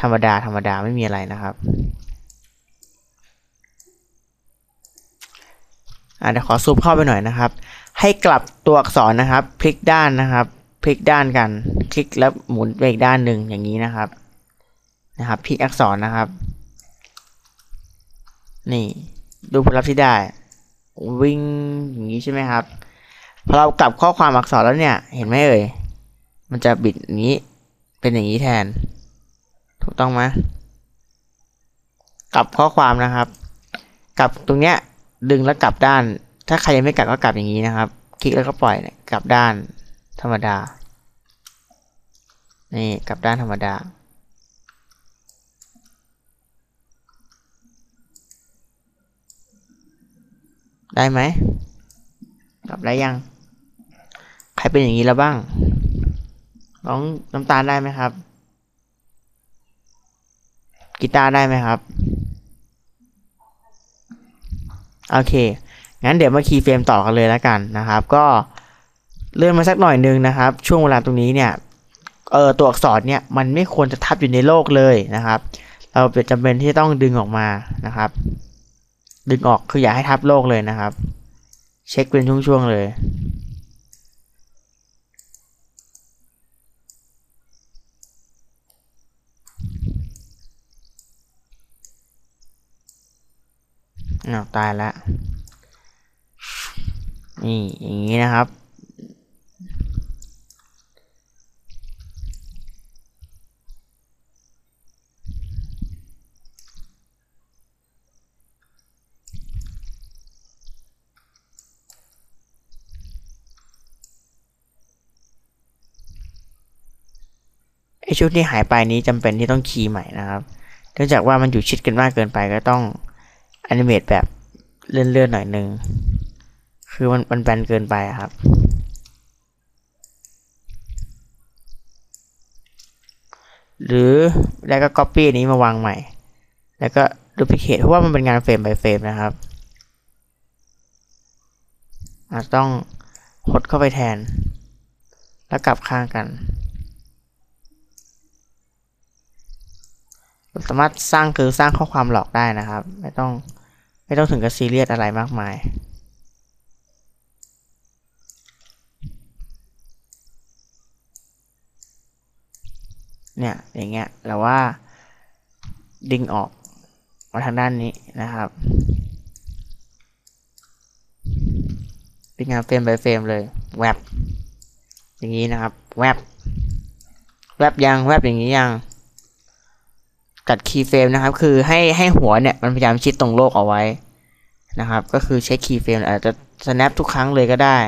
ธรรมดาธรรมดาไม่มีอะไรนะครับเดี๋ยวขอซูมเข้าไปหน่อยนะครับให้กลับตัวอักษรนะครับพลิกด้านนะครับพลิกด้านกันคลิกแล้วหมุนไปอีกด้านหนึ่งอย่างนี้นะครับนะครับพลิกอักษรนะครับนี่ดูผลลัพธ์ที่ได้วิ่งอย่างนี้ใช่ไหมครับพอเรากลับข้อความอักษรแล้วเนี่ยเห็นไหมเอ่ยมันจะบิดอย่างนี้เป็นอย่างนี้แทนถูกต้องไหมกลับข้อความนะครับกลับตรงเนี้ยดึงแล้วกลับด้านถ้าใครยังไม่กลับก็กลับอย่างนี้นะครับคลิกแล้วก็ปล่อยกลับด้านธรรมดานี่กลับด้านธรรมดาได้ไหมกลับได้ยังใครเป็นอย่างนี้แล้วบ้างน้องน้ำตาลได้ไหมครับกีตาร์ได้ไหมครับโอเคงั้นเดี๋ยวมาคีย์เฟรมต่อกันเลยแล้วกันนะครับก็เลื่อนมาสักหน่อยนึงนะครับช่วงเวลาตรงนี้เนี่ยเออตัวอักษรเนี่ยมันไม่ควรจะทับอยู่ในโลกเลยนะครับเราจำเป็นที่ต้องดึงออกมานะครับดึงออกคืออย่าให้ทับโลกเลยนะครับเช็คเป็นช่วงๆเลยอ้าวตายแล้วนี่อย่างนี้นะครับไอชุดที่หายไปนี้จำเป็นที่ต้องคีย์ใหม่นะครับเนื่องจากว่ามันอยู่ชิดกันมากเกินไปก็ต้องแอนิเมตแบบเลื่อนๆหน่อยนึงคือมันมันแบนเกินไปครับหรือแล้วก็ Copy อันนี้มาวางใหม่แล้วก็ Duplicate เพราะว่ามันเป็นงานเฟรม by เฟรมนะครับอาจต้องหดเข้าไปแทนแล้วกลับข้างกันสามารถสร้างคือสร้างข้อความหลอกได้นะครับไม่ต้องไม่ต้องถึงกับซีเรียสอะไรมากมายเนี่ยอย่างเงี้ยแล้วว่าดึงออกมาทางด้านนี้นะครับเป็นงานเฟรม by เฟรมเลยแวบอย่างนี้นะครับแวบแวบยังแวบอย่างนี้ยังจัดคีย์เฟรมนะครับคือให้ให้หัวเนี่ยมันพยายามชิดตรงโลกเอาไว้นะครับก็คือใช้คีย์เฟรมอาจจะ snap ทุกครั้งเลยก็ได้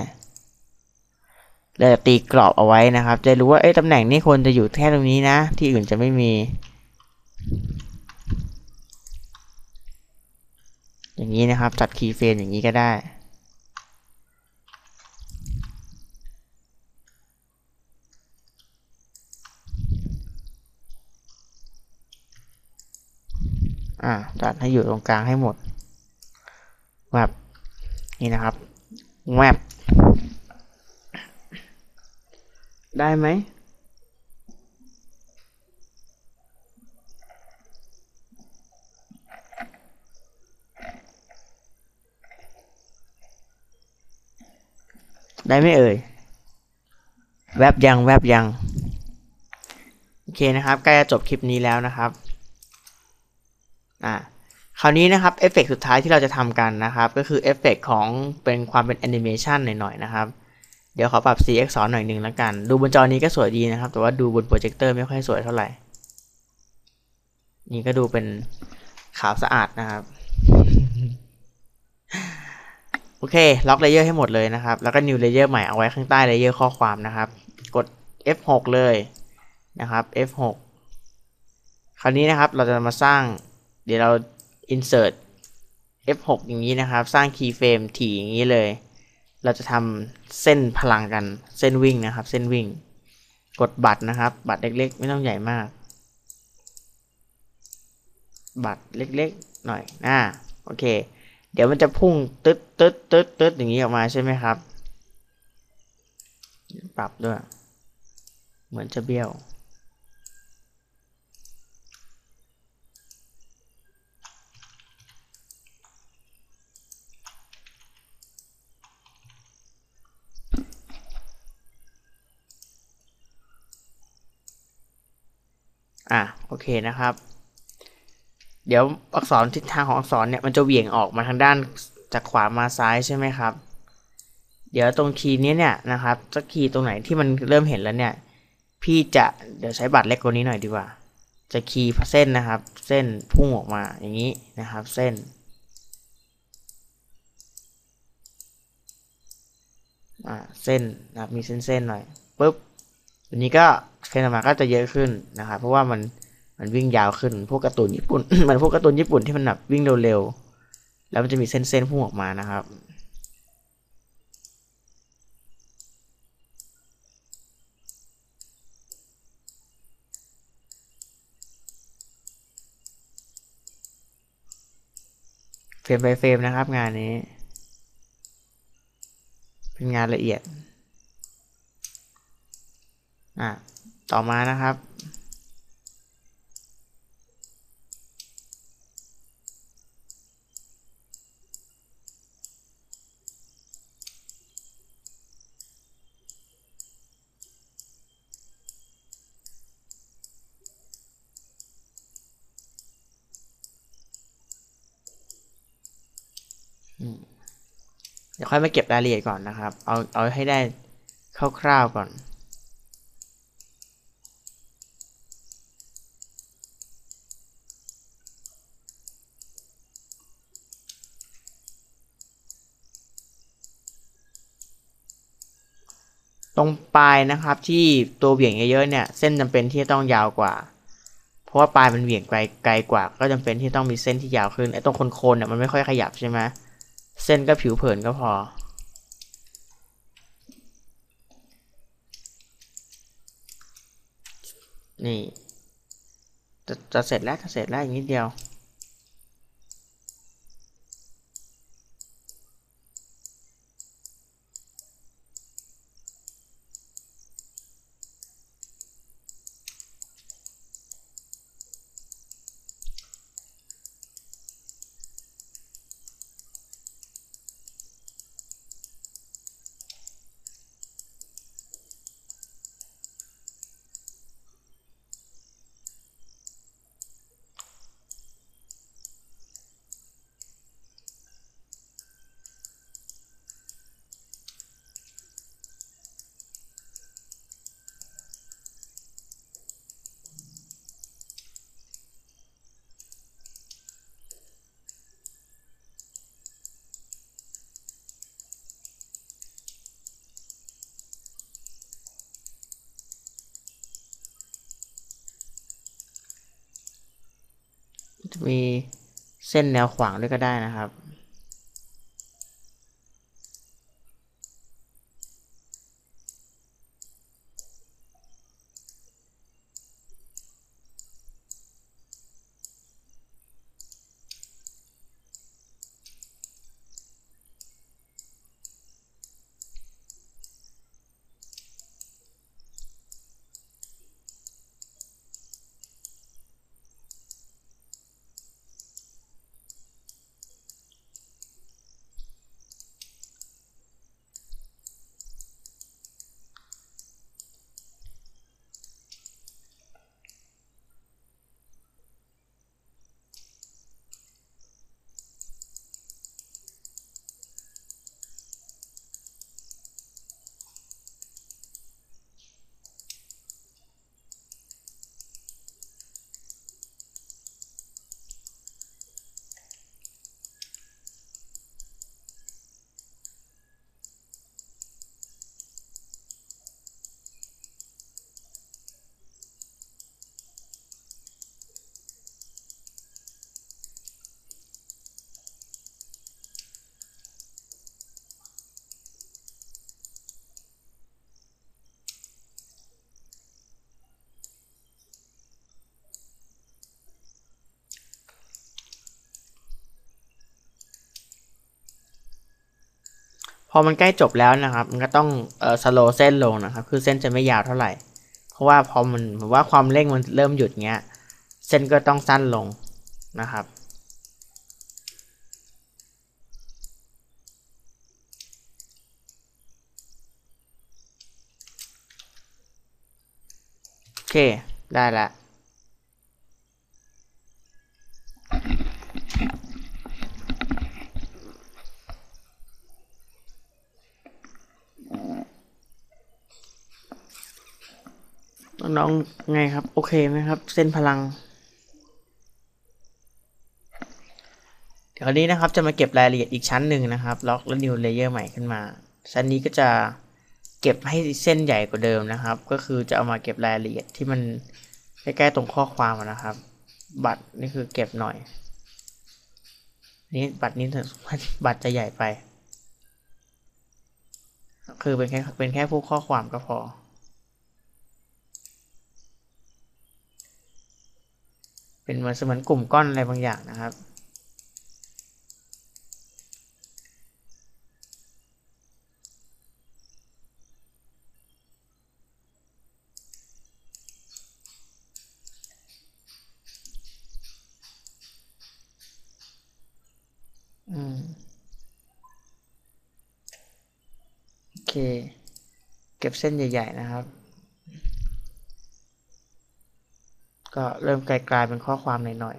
แล้วตีกรอบเอาไว้นะครับจะรู้ว่าเอ้ยตำแหน่งนี้ควรจะอยู่แค่ตรงนี้นะที่อื่นจะไม่มีอย่างนี้นะครับจัดคีย์เฟรมอย่างนี้ก็ได้อ่าจัดให้อยู่ตรงกลางให้หมดแวบนี่นะครับแวบได้ไหมได้ไม่เอ่ย แวบยังแวบยังโอเคนะครับใกล้จะจบคลิปนี้แล้วนะครับอ่าคราวนี้นะครับเอฟเฟกต์สุดท้ายที่เราจะทำกันนะครับก็คือเอฟเฟกต์ของเป็นความเป็นแอนิเมชันหน่อยๆนะครับเดี๋ยวขอปรับสีอักษรหน่อยหนึ่งแล้วกันดูบนจอนี้ก็สวยดีนะครับแต่ว่าดูบนโปรเจคเตอร์ไม่ค่อยสวยเท่าไหร่นี่ก็ดูเป็นขาวสะอาดนะครับโอเคล็อกเลเยอร์ให้หมดเลยนะครับแล้วก็นิวเลเยอร์ใหม่เอาไว้ข้างใต้เลเยอร์ข้อความนะครับกด เอฟ หก เลยนะครับ เอฟ หก คราวนี้นะครับเราจะมาสร้างเดี๋ยวเรา insert เอฟ หก อย่างนี้นะครับสร้าง key frame ถี่อย่างนี้เลยเราจะทำเส้นพลังกันเส้นวิ่งนะครับเส้นวิ่งกดบัตรนะครับบัตรเล็กๆไม่ต้องใหญ่มากบัตรเล็กๆหน่อยอ่าโอเคเดี๋ยวมันจะพุ่งตึ๊ดตึ๊ดตึ๊ดตึ๊ดอย่างนี้ออกมาใช่ไหมครับปรับด้วยเหมือนจะเบี้ยวอ่ะโอเคนะครับเดี๋ยวอักษรทิศทางของอักษรเนี่ยมันจะเหวี่ยงออกมาทางด้านจากขวามาซ้ายใช่ไหมครับเดี๋ยวตรงคีย์นี้เนี่ยนะครับสักคีย์ตรงไหนที่มันเริ่มเห็นแล้วเนี่ยพี่จะเดี๋ยวใช้บัตรเล็กกว่านี้หน่อยดีกว่าจะคีย์เส้นนะครับเส้นพุ่งออกมาอย่างนี้นะครับเส้นอ่าเส้นนะครับมีเส้นเส้นหน่อยปุ๊บอันนี้ก็เส้นออกมาก็จะเยอะขึ้นนะครับเพราะว่ามันมันวิ่งยาวขึ้นพวกการ์ตูนญี่ปุ่น มันพวกการ์ตูนญี่ปุ่นที่มันแบบวิ่งเร็วๆแล้วมันจะมีเส้นๆพุ่งออกมานะครับเฟรมไปเฟรมนะครับงานนี้เป็นงานละเอียดอ่ะต่อมานะครับเดี๋ยวค่อยมาเก็บรายละเอียดก่อนนะครับเอาเอาให้ได้คร่าวๆก่อนตรงปลายนะครับที่ตัวเหวี่ยงเยอะๆเนี่ยเส้นจำเป็นที่ต้องยาวกว่าเพราะว่าปลายมันเหวี่ยงไกลไกลกว่าก็จำเป็นที่ต้องมีเส้นที่ยาวขึ้นไอ้ตรงโคนๆเนี่ยมันไม่ค่อยขยับใช่ไหมเส้นก็ผิวเผินก็พอนี่จะจะเสร็จแล้วจะเสร็จแล้วอีกนิดเดียวมีเส้นแนวขวางด้วยก็ได้นะครับ อมันใกล้จบแล้วนะครับมันก็ต้องเอ่อสโลว์เส้นลงนะครับคือเส้นจะไม่ยาวเท่าไหร่เพราะว่าพอมันเหมือนว่าความเร่งมันเริ่มหยุดเงี้ยเส้นก็ต้องสั้นลงนะครับโอเคได้ละน้องๆไงครับโอเคไหมครับเส้นพลังเดี๋ยวนี้นะครับจะมาเก็บรายละเอียดอีกชั้นหนึ่งนะครับล็อกและ new layer ใหม่ขึ้นมาชั้นนี้ก็จะเก็บให้เส้นใหญ่กว่าเดิมนะครับก็คือจะเอามาเก็บรายละเอียดที่มันใกล้ๆตรงข้อความนะครับบัตรนี่คือเก็บหน่อยนี่บัตรนี้บัตรจะใหญ่ไปคือเป็นแค่เป็นแค่พวกข้อความก็พอเป็นเหมือนเหมือนกลุ่มก้อนอะไรบางอย่างนะครับอืมโอเคเก็บเส้นใหญ่ๆนะครับก็เริ่มกลายๆเป็นข้อความหน่อย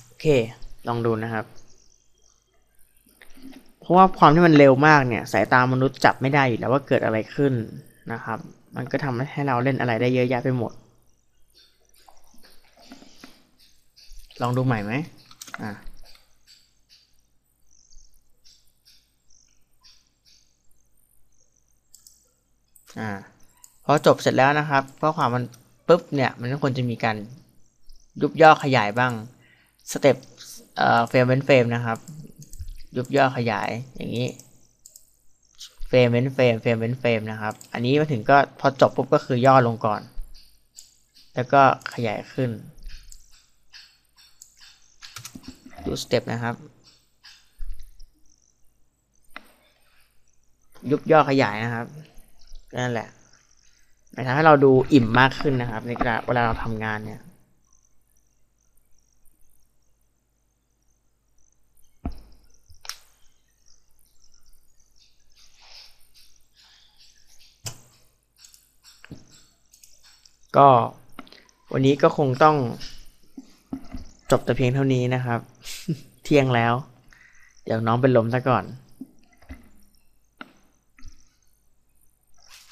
ๆโอเคลองดูนะครับเพราะว่าความที่มันเร็วมากเนี่ยสายตามนุษย์จับไม่ได้อยู่แล้วว่าเกิดอะไรขึ้นนะครับมันก็ทำให้เราเล่นอะไรได้เยอะแยะไปหมดลองดูใหม่ไหมอ่ะอ่ะพอจบเสร็จแล้วนะครับเพราะความมันปุ๊บเนี่ยมันควรจะมีการยุบย่อขยายบ้างสเต็ปเอ่อเฟรมเป็นเฟรมนะครับยุบย่อขยายอย่างนี้เฟรมเป็นเฟรมเฟรมเป็นเฟรมนะครับอันนี้มาถึงก็พอจบปุ๊บก็คือย่อลงก่อนแล้วก็ขยายขึ้นดูสเต็ปนะครับยุบย่อขยายนะครับนั่นแหละมันทำให้เราดูอิ่มมากขึ้นนะครับในเวลาเราทำงานเนี่ยก็วันนี้ก็คงต้องจบแต่เพียงเท่านี้นะครับเที่ยงแล้วเดี๋ยวน้องเป็นลมซะก่อน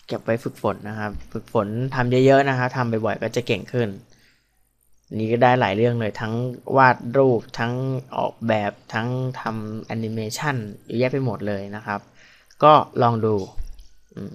เก็บไว้ฝึกฝนนะครับฝึกฝนทำเยอะๆนะครับทำบ่อยๆก็จะเก่งขึ้นนี่ก็ได้หลายเรื่องเลยทั้งวาดรูปทั้งออกแบบทั้งทำแอนิเมชันเยอะแยะไปหมดเลยนะครับก็ลองดูอืม